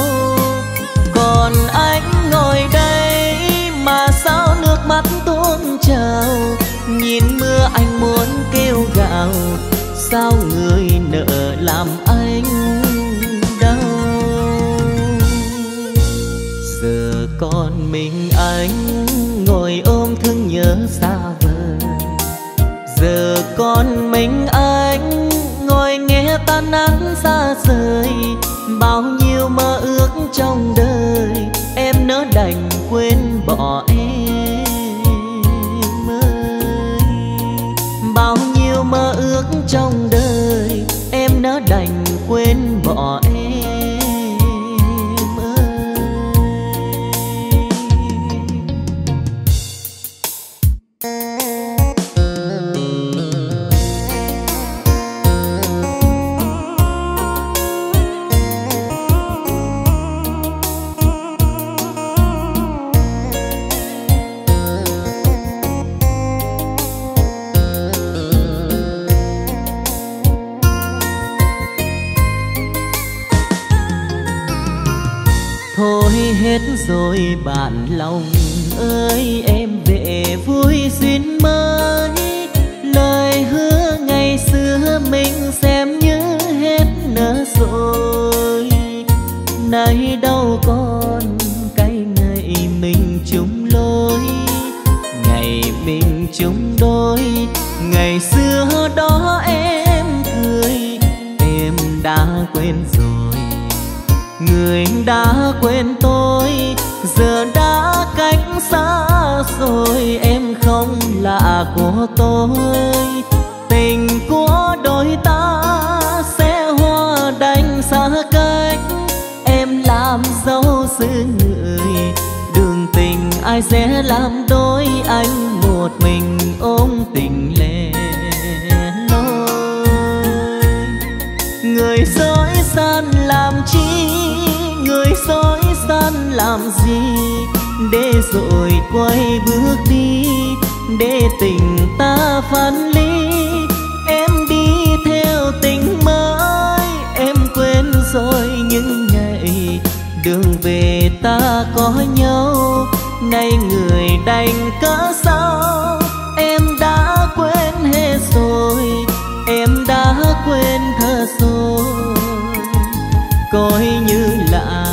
Còn anh ngồi đây mà sao nước mắt tuôn trào, nhìn mưa anh muốn kêu gào, sao người nợ làm anh nhớ xa vời. Giờ con mình anh ngồi nghe ta nắng xa rời, bao nhiêu mơ ước trong đời em nỡ đành quên bỏ em ơi. Bao nhiêu mơ ước trong đời em nỡ đành quên bỏ em. Hết rồi bạn lòng ơi, em về vui duyên mới. Lời hứa ngày xưa mình xem như hết nỡ rồi. Nay đâu còn cái ngày mình chung lối, ngày mình chung đôi. Ngày xưa đó em cười, em đã quên rồi. Người đã quên tôi, giờ đã cách xa rồi. Em không là của tôi, tình của đôi ta sẽ hoa đành xa cách. Em làm dấu giữ người, đường tình ai sẽ làm đôi. Anh một mình ôm tình lẻ loi, người dối gian làm chi, người dối gian làm gì, để rồi quay bước đi, để tình ta phân ly. Em đi theo tình mới, em quên rồi những ngày đường về ta có nhau. Nay người đành cỡ sao, em đã quên hết rồi, em đã quên thơ rồi. Coi như là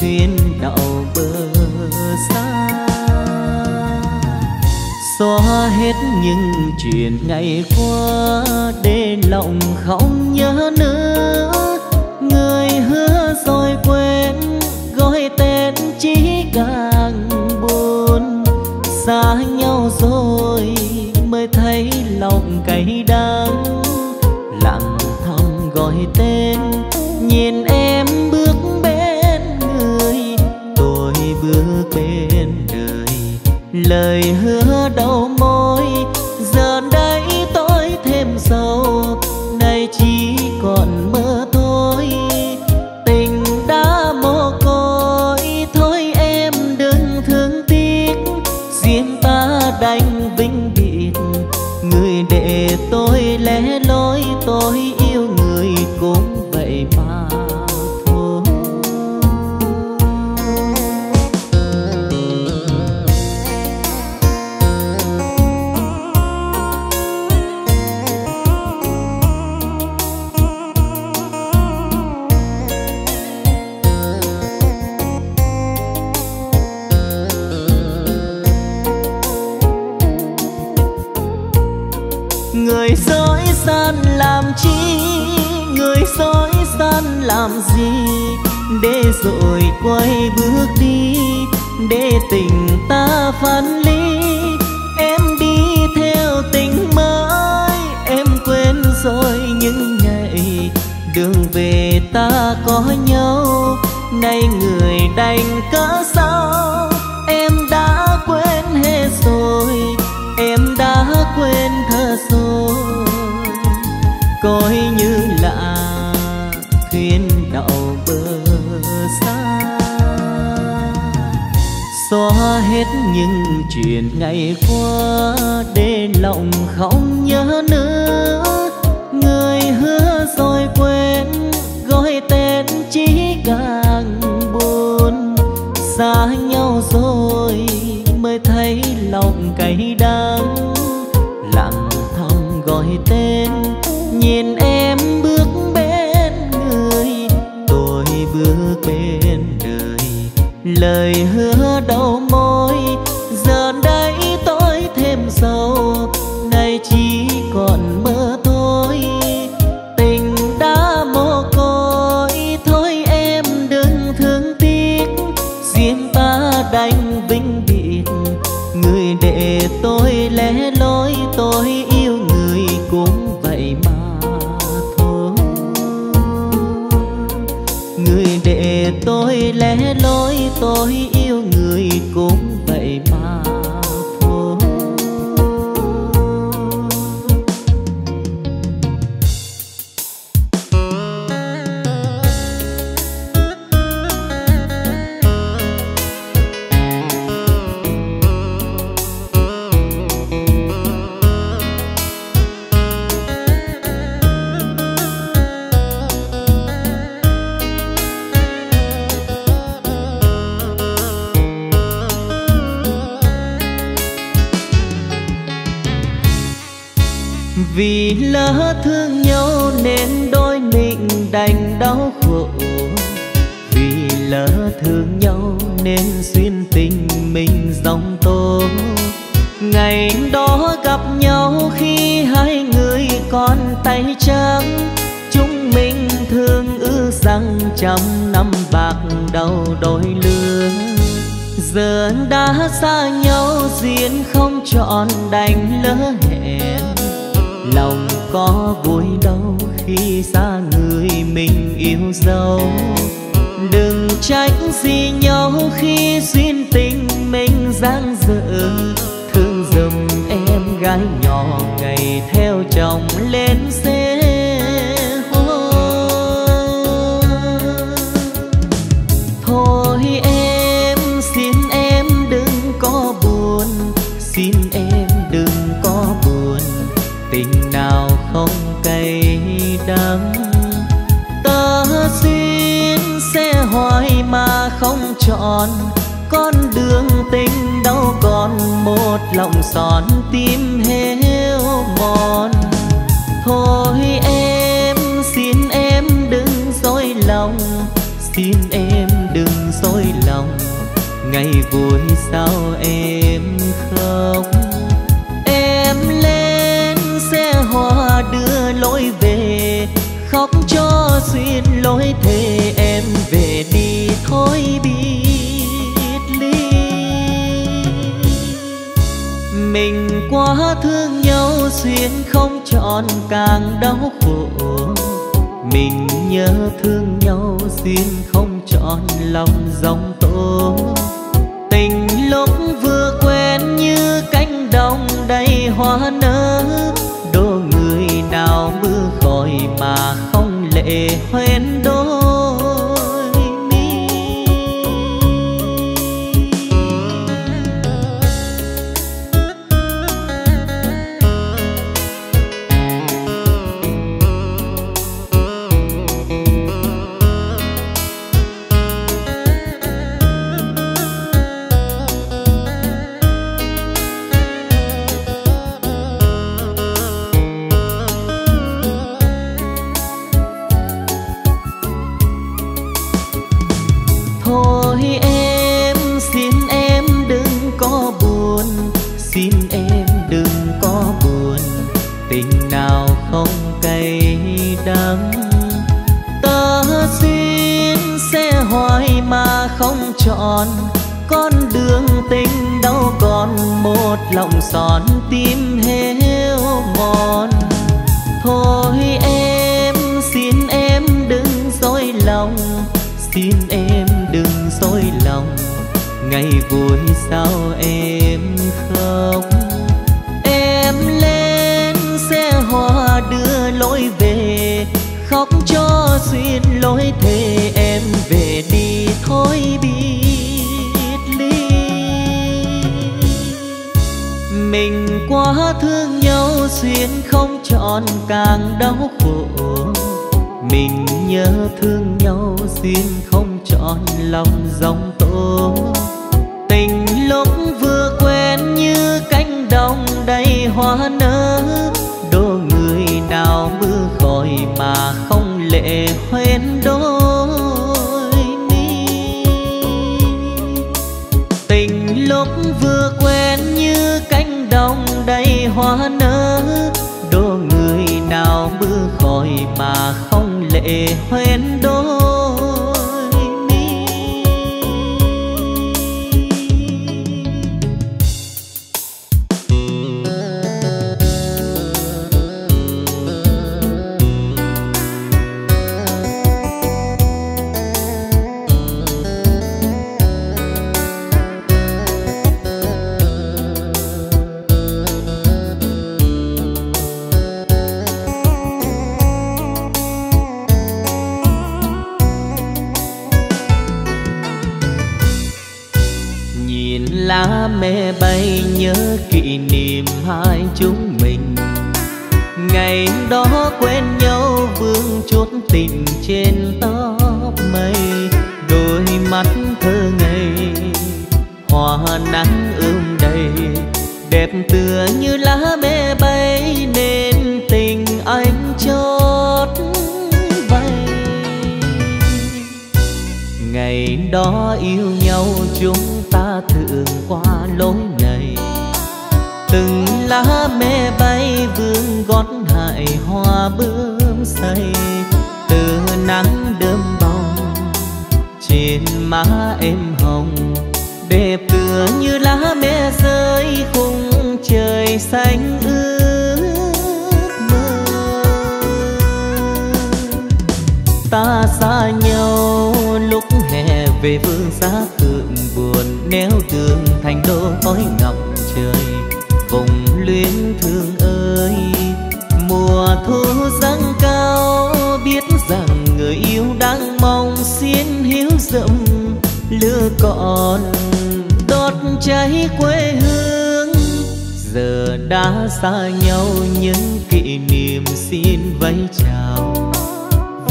thuyền đậu bờ xa, xóa hết những chuyện ngày qua để lòng không nhớ nữa. Người hứa rồi quên, gọi tên chỉ càng buồn. Xa nhau rồi mới thấy lòng cay đắng, lặng thầm gọi tên. Nhìn em bước bên người, tôi bước bên đời. Lời hứa đầu môi, giờ đây tôi thêm sâu. Nay chỉ còn mơ thôi, tình đã mồ côi. Thôi em đừng thương tiếc, riêng ta đành vĩnh biệt. Người để tôi lẻ loi, tôi yêu người cũng vậy mà thôi. Người dối gian làm chi, người dối gian làm gì, để rồi quay bước đi, để tình ta phân ly. Em đi theo tình mới, em quên rồi những ngày đường về ta có nhau. Nay người đành cỡ sao, em đã quên hết rồi, em đã quên thơ rồi. Coi như là thuyền đậu bờ xa, xóa hết những chuyện ngày qua để lòng không nhớ nữa. Người hứa rồi quên, gọi tên chỉ càng buồn. Xa nhau rồi mới thấy lòng cay đắng, lặng thầm gọi tên. Nhìn em bước bên người, tôi bước bên đời. Lời hứa đầu môi, giờ đây tôi nghiệp tôi lẽ lối, tôi yêu người cũng vậy mà thôi. Người để tôi lẽ lối, tôi yêu người cũng vậy mà thôi. Vì lỡ thương nhau nên đôi mình đành đau khổ, vì lỡ thương nhau nên duyên tình mình dòng tố. Ngày đó gặp nhau khi hai người còn tay trắng, chúng mình thương ước rằng trăm năm bạc đầu đôi lứa. Giờ đã xa nhau duyên không trọn đành lỡ hẹn, lòng có vui đâu khi xa người mình yêu dấu. Đừng trách gì nhau khi duyên tình mình dang dở, thương dùm em gái nhỏ ngày theo chồng lên xe. Thôi em, xin em đừng có buồn, xin em đừng có buồn, tình nào không cay đắng. Ta duyên sẽ hoài mà không chọn, con đường tình đâu còn một lòng son tim héo mòn. Thôi em, xin em đừng dối lòng, xin em đừng dối lòng, ngày vui sao em khóc. Em lên xe hoa đưa lối về, khóc cho duyên lối thề em về đi thôi biết ly. Mình quá thương nhau duyên không trọn càng đau khổ, mình nhớ thương nhau duyên không trọn lòng dòng tố. Tình lúc vừa quen như cánh đồng đầy hoa nở, đôi người nào mưa khỏi mà không lệ hoen đôi mi. Thôi em, xin em đừng có buồn, xin em đừng có buồn, tình nào không cay đắng. Ta duyên sẽ hoài mà không chọn, con đường tình đâu còn một lòng son tim héo mòn. Thôi em, xin em đừng dối lòng, xin em đừng dối lòng, ngày vui sao em khóc. Em lên xe hoa đưa lối về, khóc cho duyên lối thề em về đi thôi biết ly. Mình quá thương nhau duyên không trọn càng đau khổ, mình nhớ thương nhau duyên không trọn lòng dòng tố. Tình lúc vừa quen như cánh đồng đầy hoa nở, đôi người nào mưa khỏi mà không lệ hoen đôi mi. Tình lúc vừa quen như cánh đồng đầy hoa nở, đôi người nào mưa khỏi mà không lệ hoen đôi mi. nhớ kỷ niệm hai chúng mình. Ngày đó quen nhau vương chút tình trên tóc mây, đôi mắt thơ ngây hoa nắng ươm đầy, đẹp tựa như lá bê bay nên tình anh chót vay. Ngày đó yêu nhau chúng ta thường qua lối này, từng lá me bay vương gót hại hoa bướm say, từ nắng đơm bông trên má em hồng, đẹp tựa như lá me rơi khung trời xanh ước mơ. Ta xa nhau lúc hè về vương giá thượng buồn, néo tường thành đô khói ngọc trời vùng luyến thương ơi. Mùa thu dâng cao biết rằng người yêu đang mong, xiên hiếu rộng lửa còn đốt cháy quê hương. Giờ đã xa nhau những kỷ niệm xin vẫy chào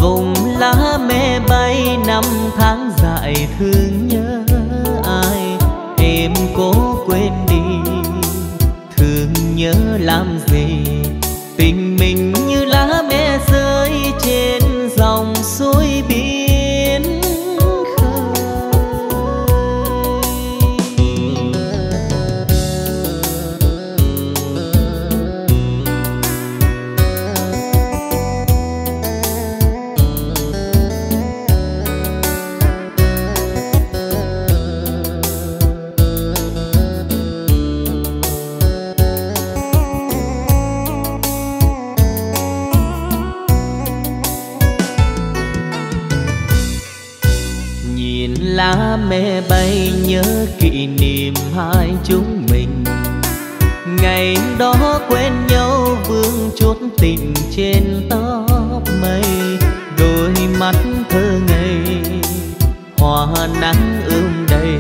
vùng lá me bay, năm tháng dài thương nhớ ai em cố quên đi. Thương nhớ làm gì tình mình như lá me rơi trên dòng suối biển lá me bay. Nhớ kỷ niệm hai chúng mình, ngày đó quen nhau vương chút tình trên tóc mây, đôi mắt thơ ngây hoa nắng ươm đầy,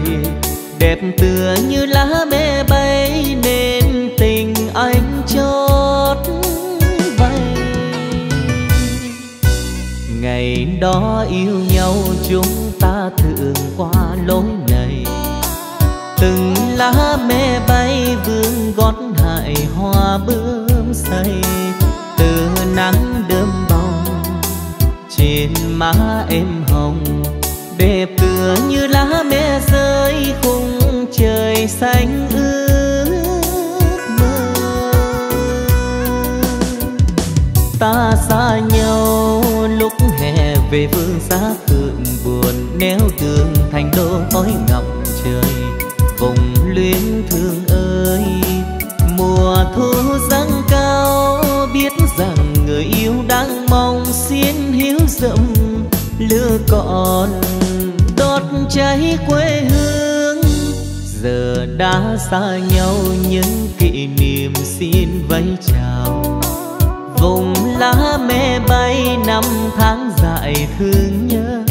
đẹp tựa như lá me bay nên tình anh chót vay. Ngày đó yêu nhau chúng ta thường qua lối này, từng lá me bay vương gót hại hoa bướm say, từ nắng đơm bông trên má em hồng, đẹp tựa như lá me rơi khung trời xanh ước mơ. Ta xa nhau lúc hè về vương giá thượng buồn, néo tường thành đô khói ngọc trời vùng luyến thương ơi. Mùa thu dâng cao biết rằng người yêu đang mong, xiên hiếu rộng lửa còn đốt cháy quê hương. Giờ đã xa nhau những kỷ niệm xin vẫy chào vùng lá me bay, năm tháng dài thương nhớ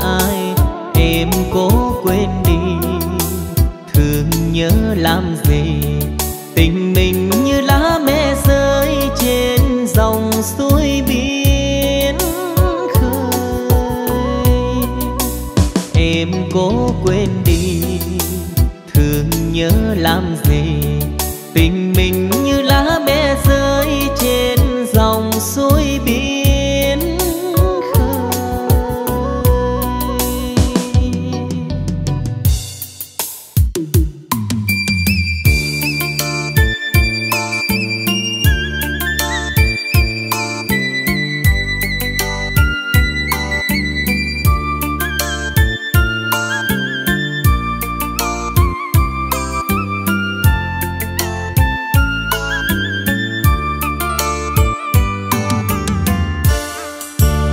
ai em cố quên đi. Thương nhớ làm gì tình mình như lá me rơi trên dòng suối biển khơi, em cố quên đi. Thương nhớ làm gì tình mình như lá me rơi trên dòng suối biển khơi.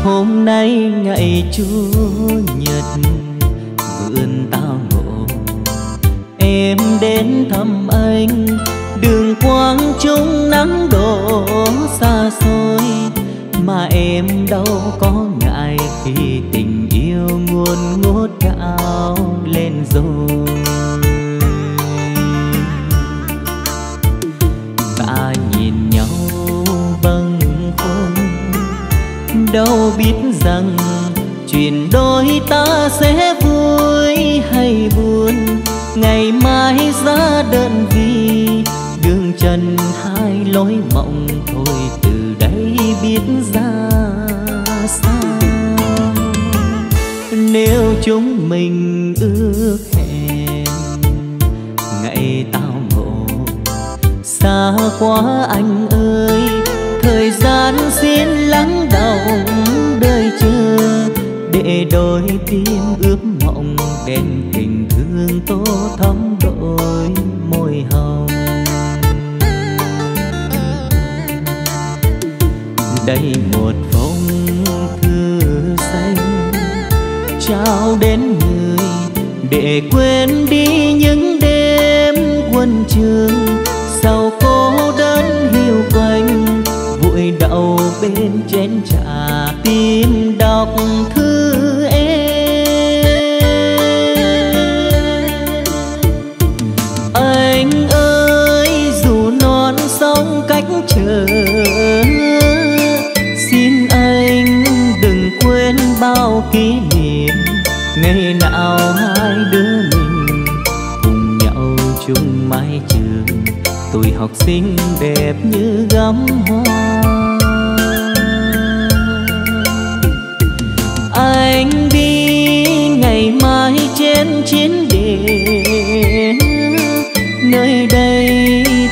Hôm nay ngày Chúa Nhật vườn tao ngộ, em đến thăm anh đường quang trung nắng đổ xa xôi, mà em đâu có ngại khi tình yêu nguồn ngút cao lên rồi. đâu biết rằng chuyện đôi ta sẽ vui hay buồn. Ngày mai ra đơn vị đường trần hai lối mộng, thôi từ đây biết ra sao. Nếu chúng mình ước hẹn ngày tao ngộ xa quá anh ơi, thời gian xin lắng đọng đời chưa để đôi tim ước mộng đèn tình thương tô thắm đôi môi hồng. Đây một phong thư xanh trao đến người để quên đi những đêm quân trường. Sau cô đơn hiu quạnh vội đậu bên chén trà tim đọc thư em. Anh ơi dù non sông cách trở, xin anh đừng quên bao kỷ niệm ngày nào hai đứa mình cùng nhau chung mái trường. Tuổi học sinh đẹp như gắm hoa. Anh đi ngày mai trên chiến địa, nơi đây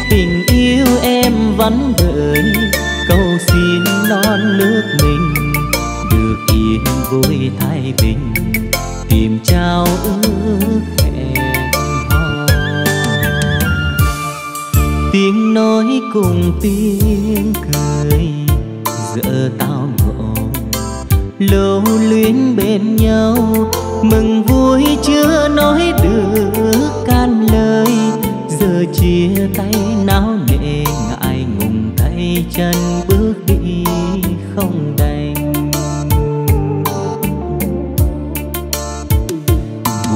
tình yêu em vẫn đợi. Cầu xin non nước mình được yên vui thái bình, tìm trao ước hẹn hò. Tiếng nói cùng tiếng cười giữa tao ngộ lâu luyến bên nhau. Mừng vui chưa nói được can lời, giờ chia tay náo nề ngại ngùng tay chân bước đi không đành.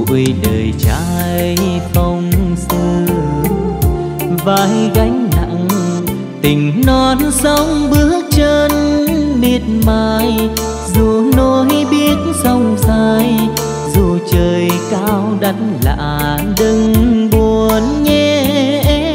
Bụi đời trai phong sương vai gánh nặng, tình non sông bước chân miệt mài. Dù nỗi biết sông dài, dù trời cao đất lạ, đừng buồn nhé em.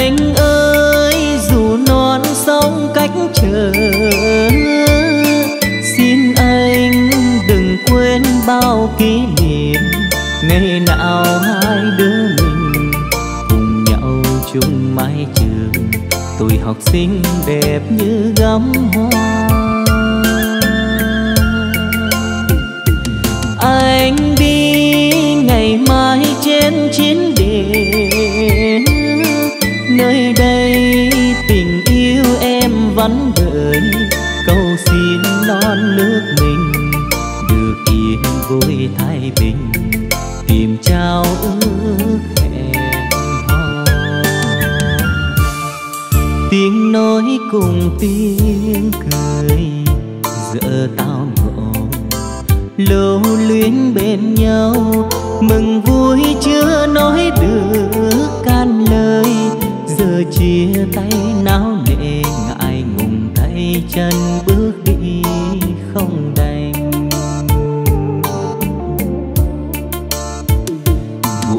Anh ơi dù non sông cách trở, xin anh đừng quên bao kỷ niệm ngày nào hai đứa mình cùng nhau chung mái trường. Tuổi học sinh đẹp như gắm hoa. Anh đi ngày mai trên chiến địa, nơi đây tình yêu em vẫn đợi. Cầu xin non nước mình được yên vui thái bình, tìm trao ước hẹn hò. Tiếng nói cùng tiếng cười giữa tao ngộ lâu luyến bên nhau. Mừng vui chưa nói được can lời, giờ chia tay náo nề ngại ngùng tay chân bước đi không đành.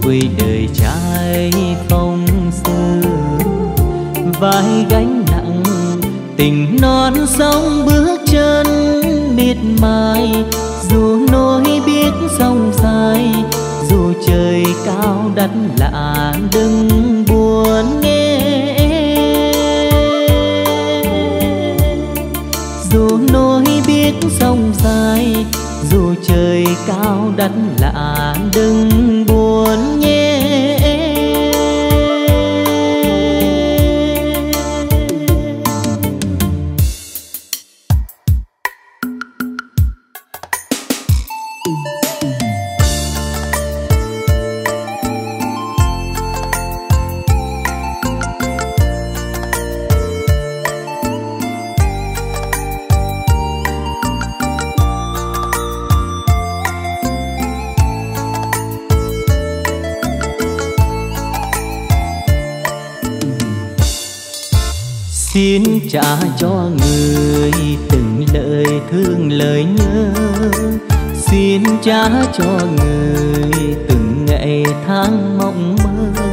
Bụi đời trai phong sương vai gánh nặng, tình non sông bước chân miệt mài. Dù nỗi biết sông dài, dù trời cao đất lạ, đừng buồn nghe em. Dù nỗi biết sông dài, dù trời cao đất lạ, đừng buồn nhé em. Xin trả cho người từng lời thương lời nhớ, xin trả cho người từng ngày tháng mộng mơ.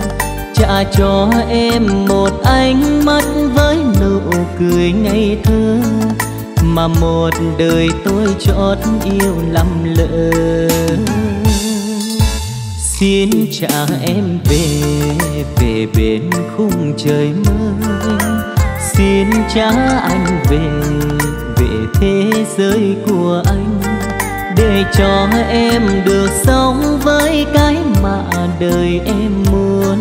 Trả cho em một ánh mắt với nụ cười ngây thơ, mà một đời tôi chót yêu lầm lỡ. Xin trả em về bên khung trời mơ, xin trả anh về thế giới của anh, để cho em được sống với cái mà đời em muốn.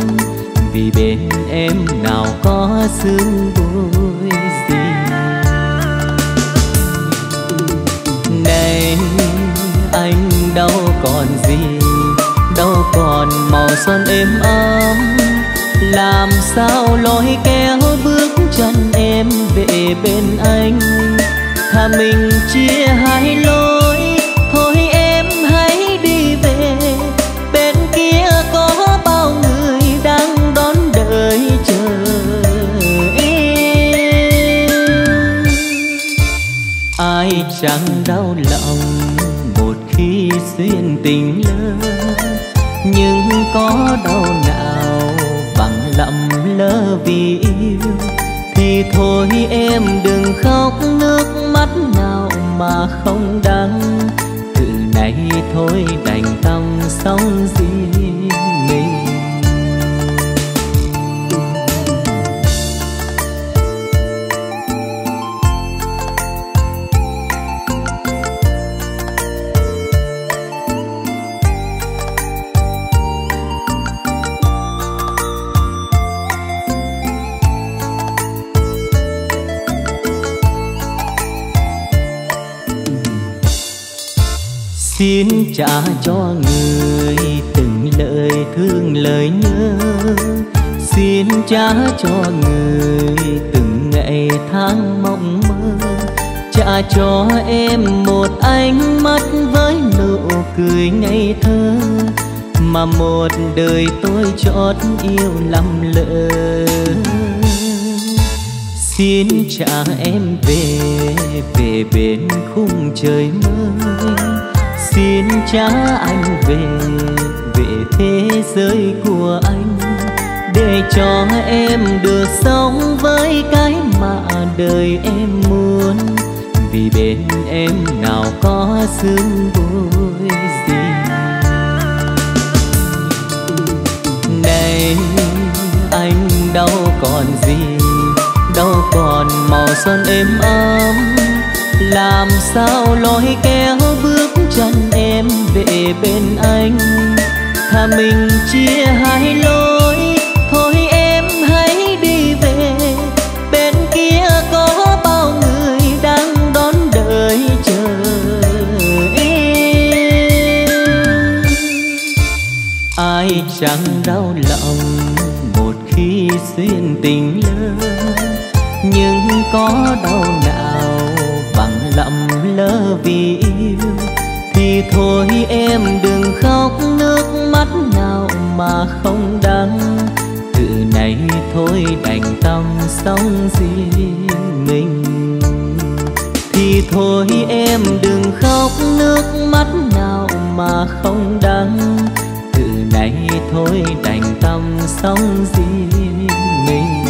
Vì bên em nào có sương vui gì. Này anh đâu còn gì, đâu còn màu son êm ấm, làm sao lối kéo bước chân em về bên anh. Thà mình chia hai lối, thôi em hãy đi về. Bên kia có bao người đang đón đợi chờ em. Ai chẳng đau lòng một khi duyên tình lỡ, nhưng có đau nào bằng lầm lỡ vì yêu. Thì thôi em đừng khóc nước mắt nào mà không đắng, từ nay thôi đành tâm sống riêng mình. Xin trả cho người từng lời thương lời nhớ, xin trả cho người từng ngày tháng mộng mơ. Trả cho em một ánh mắt với nụ cười ngây thơ, mà một đời tôi chót yêu lầm lỡ. Xin trả em về bên khung trời mơ, xin trả anh về thế giới của anh, để cho em được sống với cái mà đời em muốn. Vì bên em nào có sương vui gì. Này anh đâu còn gì, đâu còn màu son êm ấm, làm sao lối kéo bước chân em về bên anh. Thà mình chia hai lối, thôi em hãy đi về. Bên kia có bao người đang đón đợi chờ em. Ai chẳng đau lòng một khi duyên tình lỡ, nhưng có đau nào bằng lầm lỡ vì yêu. Thì thôi em đừng khóc nước mắt nào mà không đắng, từ nay thôi đành tâm sống riêng mình. Thì thôi em đừng khóc nước mắt nào mà không đắng, từ nay thôi đành tâm sống riêng mình.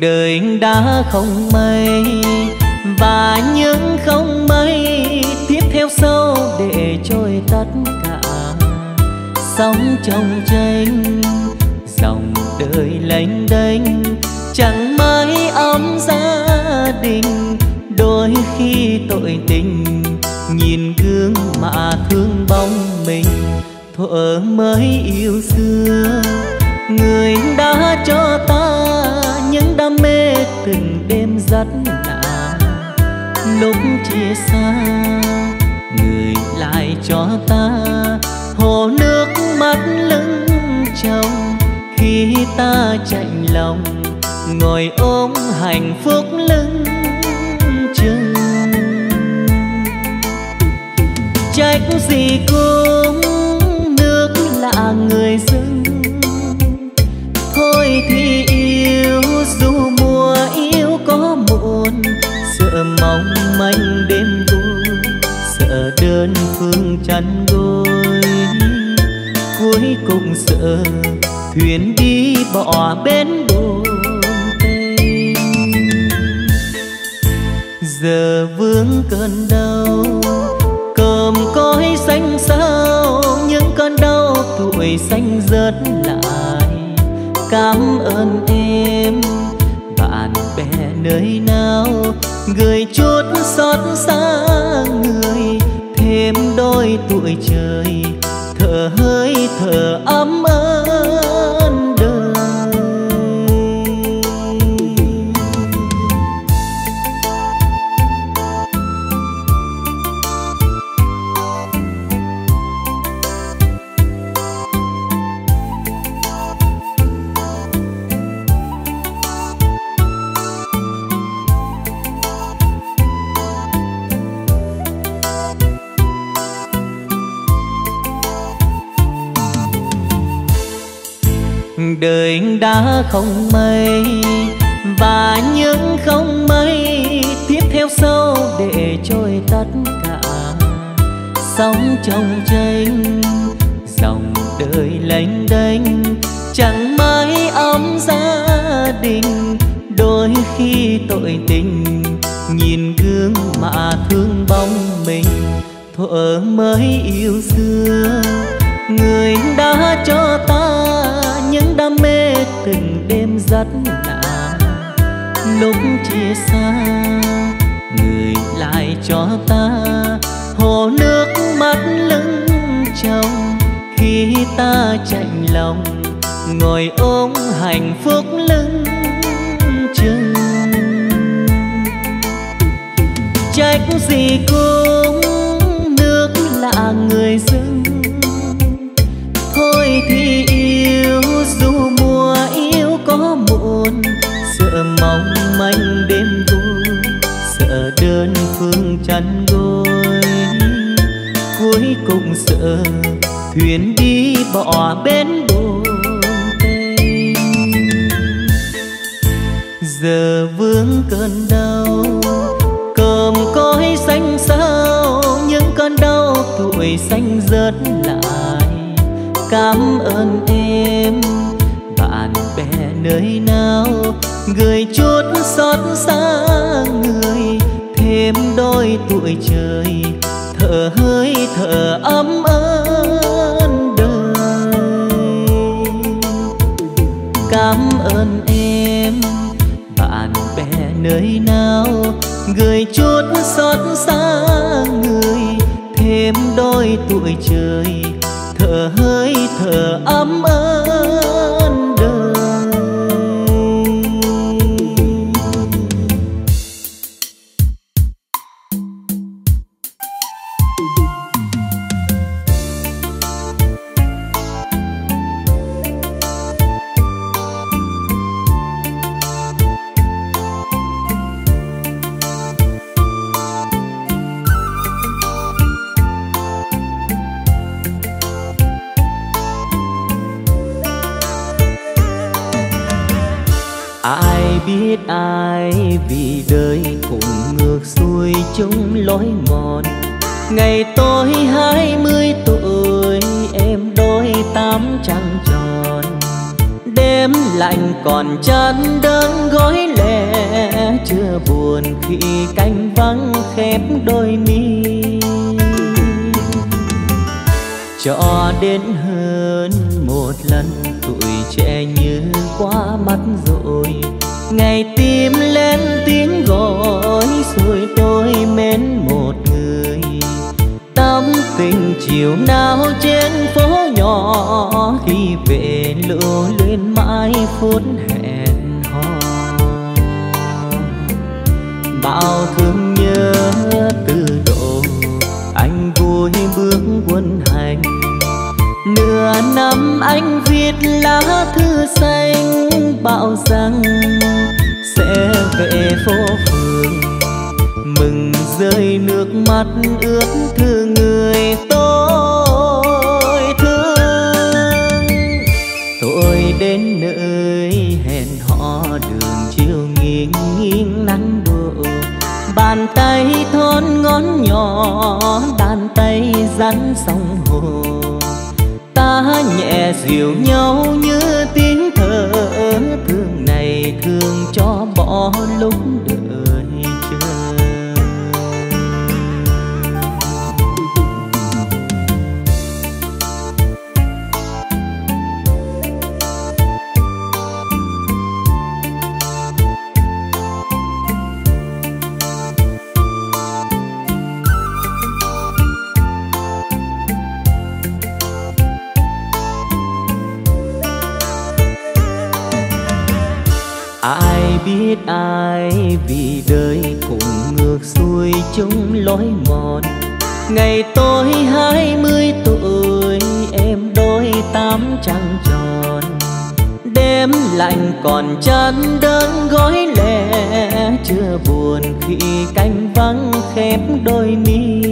Đời đã không mây và những không mây tiếp theo sâu để trôi tất cả. Sóng trong tranh dòng đời lênh đênh, chẳng mấy ấm gia đình. Đôi khi tội tình nhìn gương mà thương bóng mình, thuở mới yêu xưa lúc chia xa người lại cho ta hồ nước mắt lưng trong khi ta chạnh lòng ngồi ôm hạnh phúc lưng chừng. Trách gì cũng nước là người dưng, thôi thì yêu dù mùa yêu có muộn, sợ mong manh đêm vui, sợ đơn phương chăn gối, cuối cùng sợ thuyền đi bỏ bến buồn tênh. Giờ vướng cơn đau cơm cõi xanh xao, những cơn đau tuổi xanh rớt lại. Cảm ơn em bạn bè nơi nào gửi chút xót xa người, thêm đôi tuổi trời thở hơi thở ấm ơn đời. Đời đã không mây và những không mây tiếp theo sau để trôi tất cả, sóng trong tranh dòng đời lênh đênh chẳng mãi ấm gia đình. Đôi khi tội tình nhìn gương mà thương bóng mình, thuở mới yêu xưa người đã cho ta những đam mê từng đêm rất lạ. Lúc chia xa người lại cho ta hồ nước mắt lưng trong khi ta chạnh lòng ngồi ôm hạnh phúc lưng chừng. Trách gì cũng nước là người dưng, thôi thì yêu dù mùa yêu có muộn, sợ mong manh đêm vui, sợ đơn phương chăn gối, cuối cùng sợ thuyền đi bỏ bến buồn tênh. Giờ vướng cơn đau cơm cõi xanh xao, những cơn đau tuổi xanh rớt lại. Cảm ơn em bạn bè nơi nào gửi chút xót xa người, thêm đôi tuổi trời thở hơi thở ấm ơn đời. Cảm ơn em bạn bè nơi nào gửi chút xót xa người, thêm đôi tuổi trời thở hơi thở ấm ơn đời. Biết ai vì đời cũng ngược xuôi chung lối mòn. Ngày tôi 20 tuổi em đôi 8 trăng tròn, đêm lạnh còn chán đơn gói lẻ, chưa buồn khi canh vắng khép đôi mi. Cho đến hơn một lần tuổi trẻ như quá mắt rồi, ngày tim lên tiếng gọi rồi tôi mến một người. Tâm tình chiều nào trên phố nhỏ, khi về lưu luyến mãi phút hẹn hò. Bao thương nhớ Nửa năm anh viết lá thư xanh bảo rằng sẽ về phố phường, mừng rơi nước mắt ướt thương người tôi thương. Tôi đến nơi hẹn hò đường chiều nghiêng nghiêng nắng đổ, bàn tay thon ngón nhỏ, bàn tay rắn sông hồ. Ta nhẹ dịu nhau như tiếng thở thương này thương cho bỏ lúc đời chờ. Biết ai vì đời cũng ngược xuôi chung lối mòn. Ngày tôi 20 tuổi, em đôi 8 trăng tròn. Đêm lạnh còn chân đơn gói lẻ, chưa buồn khi cánh vắng khép đôi mi.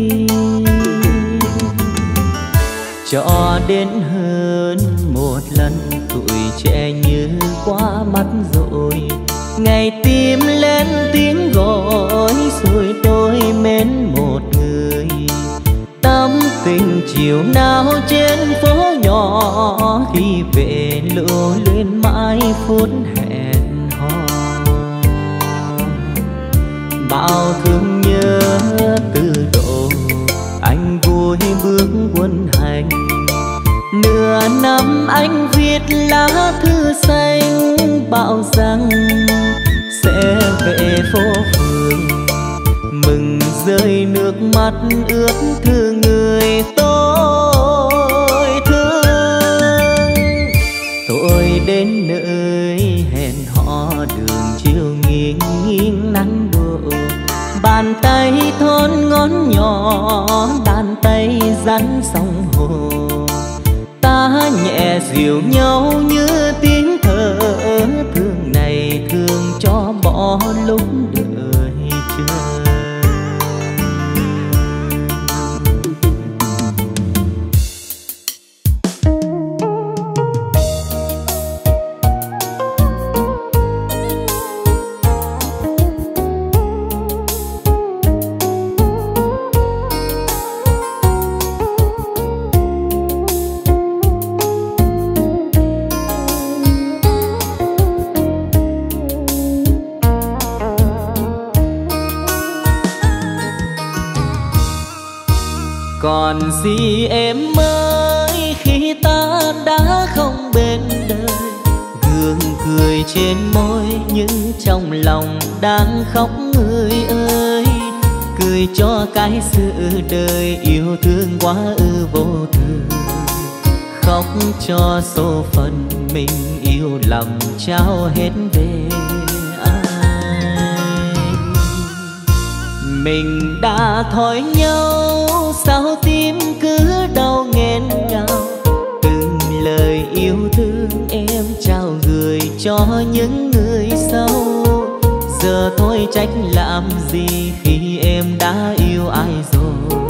Cho đến hơn một lần tuổi trẻ như quá mắt rồi, ngày tim lên tiếng gọi rồi tôi mến một người. Tâm tình chiều nào trên phố nhỏ, khi về lưu luyến mãi phút hẹn hò. Bao thương nhớ từ độ anh vui bước quân hành. Nửa năm anh viết lá thư xanh bảo rằng sẽ về phố phường, mừng rơi nước mắt ướt thương người tôi thương. Tôi đến nơi hẹn hò đường chiều nghiêng nghiêng nắng đổ, bàn tay thon ngón nhỏ, bàn tay rắn sông hồ. Ta nhẹ dịu nhau như tiếng thở thương này thương cho bỏ lúc đời chờ. Còn gì em ơi khi ta đã không bên đời, gương cười trên môi nhưng trong lòng đang khóc người ơi. Cười cho cái sự đời yêu thương quá ư vô thường, khóc cho số phận mình yêu lòng trao hết về ai. Mình đã thói nhau sao tim cứ đau nghẹn ngào, từng lời yêu thương em trao gửi cho những người sau. Giờ thôi trách làm gì khi em đã yêu ai rồi,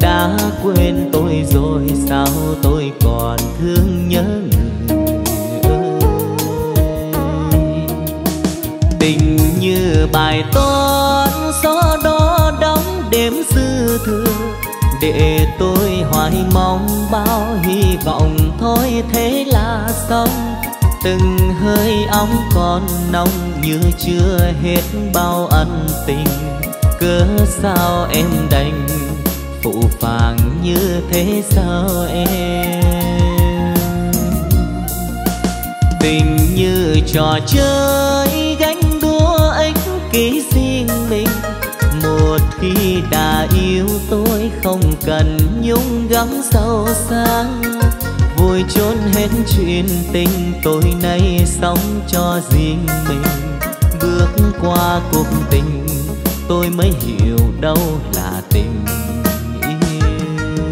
đã quên tôi rồi sao tôi còn thương nhớ người. Tình như bài toán gió đó đóng đếm dư thừa, để tôi hoài mong bao hy vọng thôi thế là xong. Từng hơi óng còn nóng như chưa hết bao ân tình, cớ sao em đành phụ phàng như thế sao em. Tình như trò chơi gánh đũa ích kỷ riêng mình, một khi đã yêu tôi không cần nhung gắm sâu sang. Vui chốn hết chuyện tình tôi nay sống cho riêng mình, bước qua cuộc tình tôi mới hiểu đâu là tình yêu.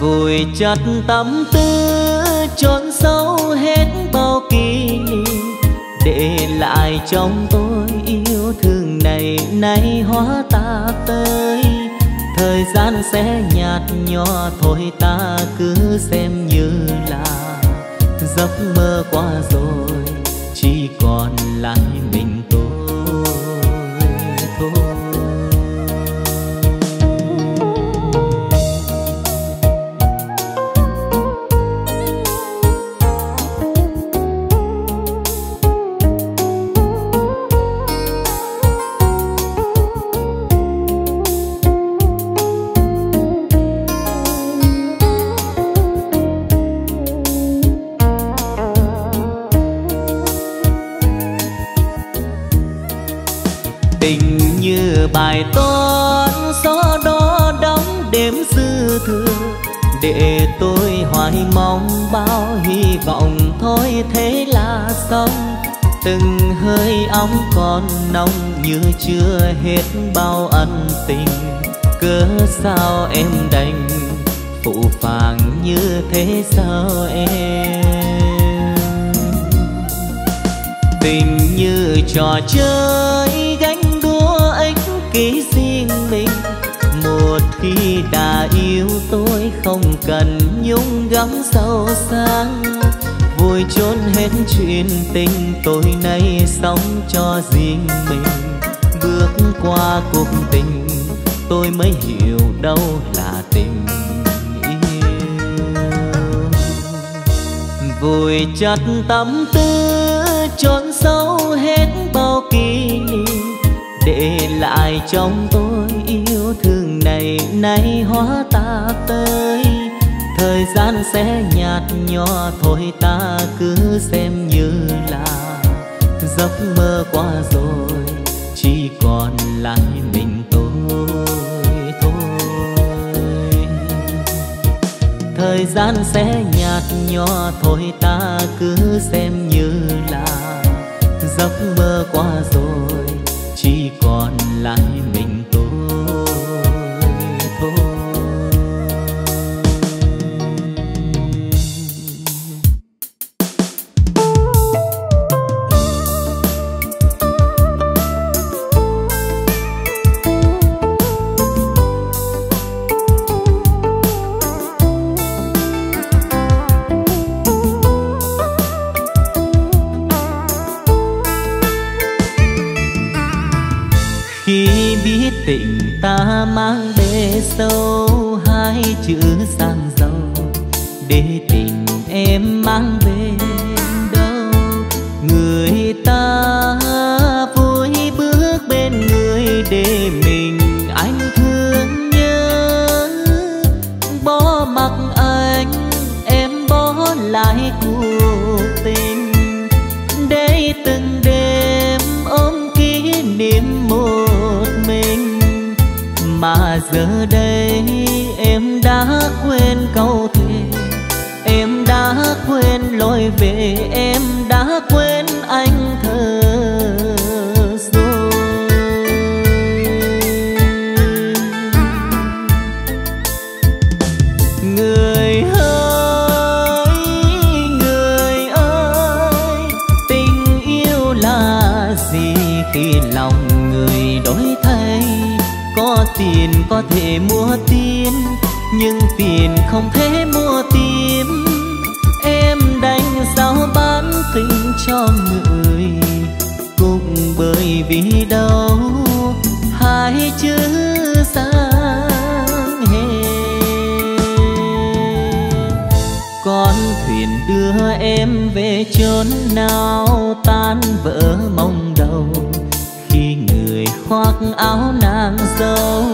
vùi chặt tâm tư, chôn sâu hết bao kỷ niệm, để lại trong tôi yêu thương này nay hóa ta tới. Thời gian sẽ nhạt nhòa thôi, ta cứ xem như là giấc mơ qua rồi, chỉ còn lại mình tôi. Bài toán gió đó đóng đếm dư thừa, để tôi hoài mong bao hy vọng thôi thế là xong. Từng hơi ấm còn nóng như chưa hết bao ân tình, cớ sao em đành phụ phàng như thế sao em. Tình như trò chơi gánh đũa ấy ký riêng mình, một khi đã yêu tôi không cần nhung gắm sâu sáng, vùi chôn hết chuyện tình tôi nay sống cho riêng mình. Bước qua cuộc tình tôi mới hiểu đâu là tình yêu, vùi chặt tâm tư, chôn sâu hết bao kỷ niệm, để lại trong tôi yêu thương này nay hóa ta tới. Thời gian sẽ nhạt nhòa thôi, ta cứ xem như là giấc mơ qua rồi, chỉ còn lại mình tôi thôi. Thời gian sẽ nhạt nhòa thôi, ta cứ xem như là giấc mơ qua rồi, chỉ còn lại mình tôi. Ta mang bề sâu hai chữ sang giàu, để tình em mang về đâu. Người ta vui bước bên người để mình anh thương nhớ, bỏ mặc anh em bỏ lại cuộc tình, để từng đêm ôm kỷ niệm một mình. Mà giờ đây em đã quên câu thề, em đã quên lối về, em đã quên anh thơ rồi. Người ơi, tình yêu là gì khi lòng người đổi thay? Có tiền có thể mua tin, nhưng tiền không thể mua tim. Em đành giao bán tình cho người, cũng bởi vì đâu hai chữ sang hè. Con thuyền đưa em về chốn nào tan vỡ mong đầu, khoác áo nàng dâu.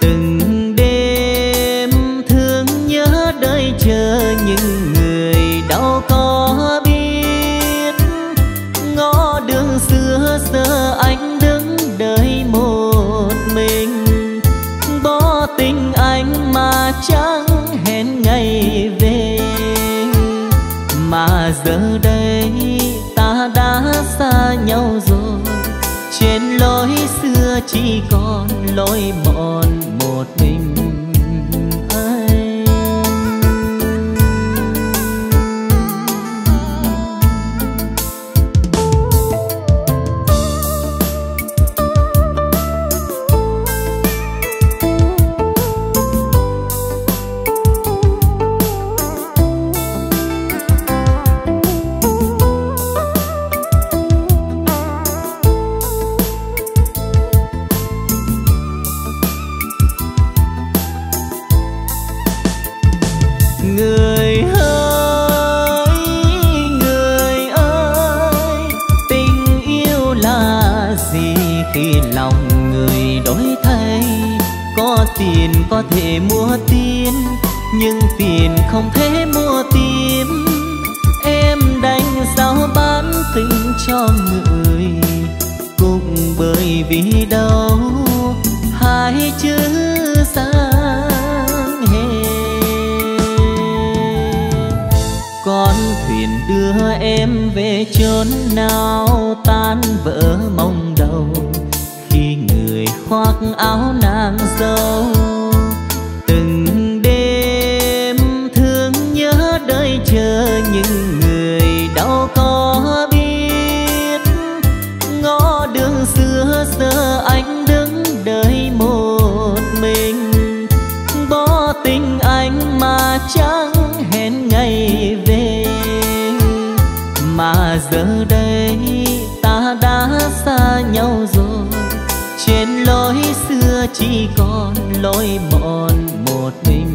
Từng đêm thương nhớ đời chờ những người đâu có biết, ngõ đường xưa giờ anh đứng đợi một mình. Bỏ tình anh mà chẳng hẹn ngày về, mà giờ đây ta đã xa nhau rồi. Trên lối xưa chỉ còn lối mòn một mình ấy. có thể mua tiên, nhưng tiền không thể mua tim. Em đành giao bán tình cho người, cũng bởi vì đâu hai chữ giang hè. Con thuyền đưa em về chốn nào tan vỡ mong đầu, khi người khoác áo nàng dâu. Từng đêm thương nhớ đời chờ những người đâu có biết, ngõ đường xưa giờ anh đứng đợi một mình. Bỏ tình anh mà chẳng hẹn ngày về, mà giờ đây ta đã xa nhau rồi. Trên lối xưa chỉ còn lối mòn một mình.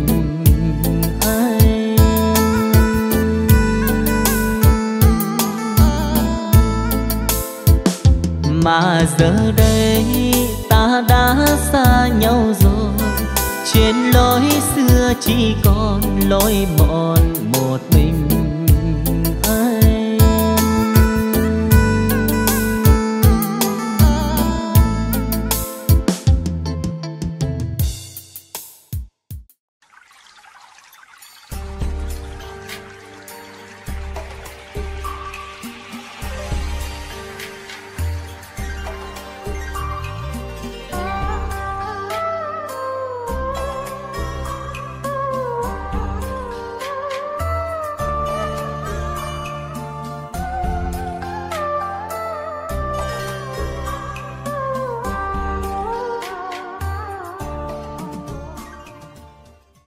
Mà giờ đây ta đã xa nhau rồi. Trên lối xưa chỉ còn lối mòn một mình.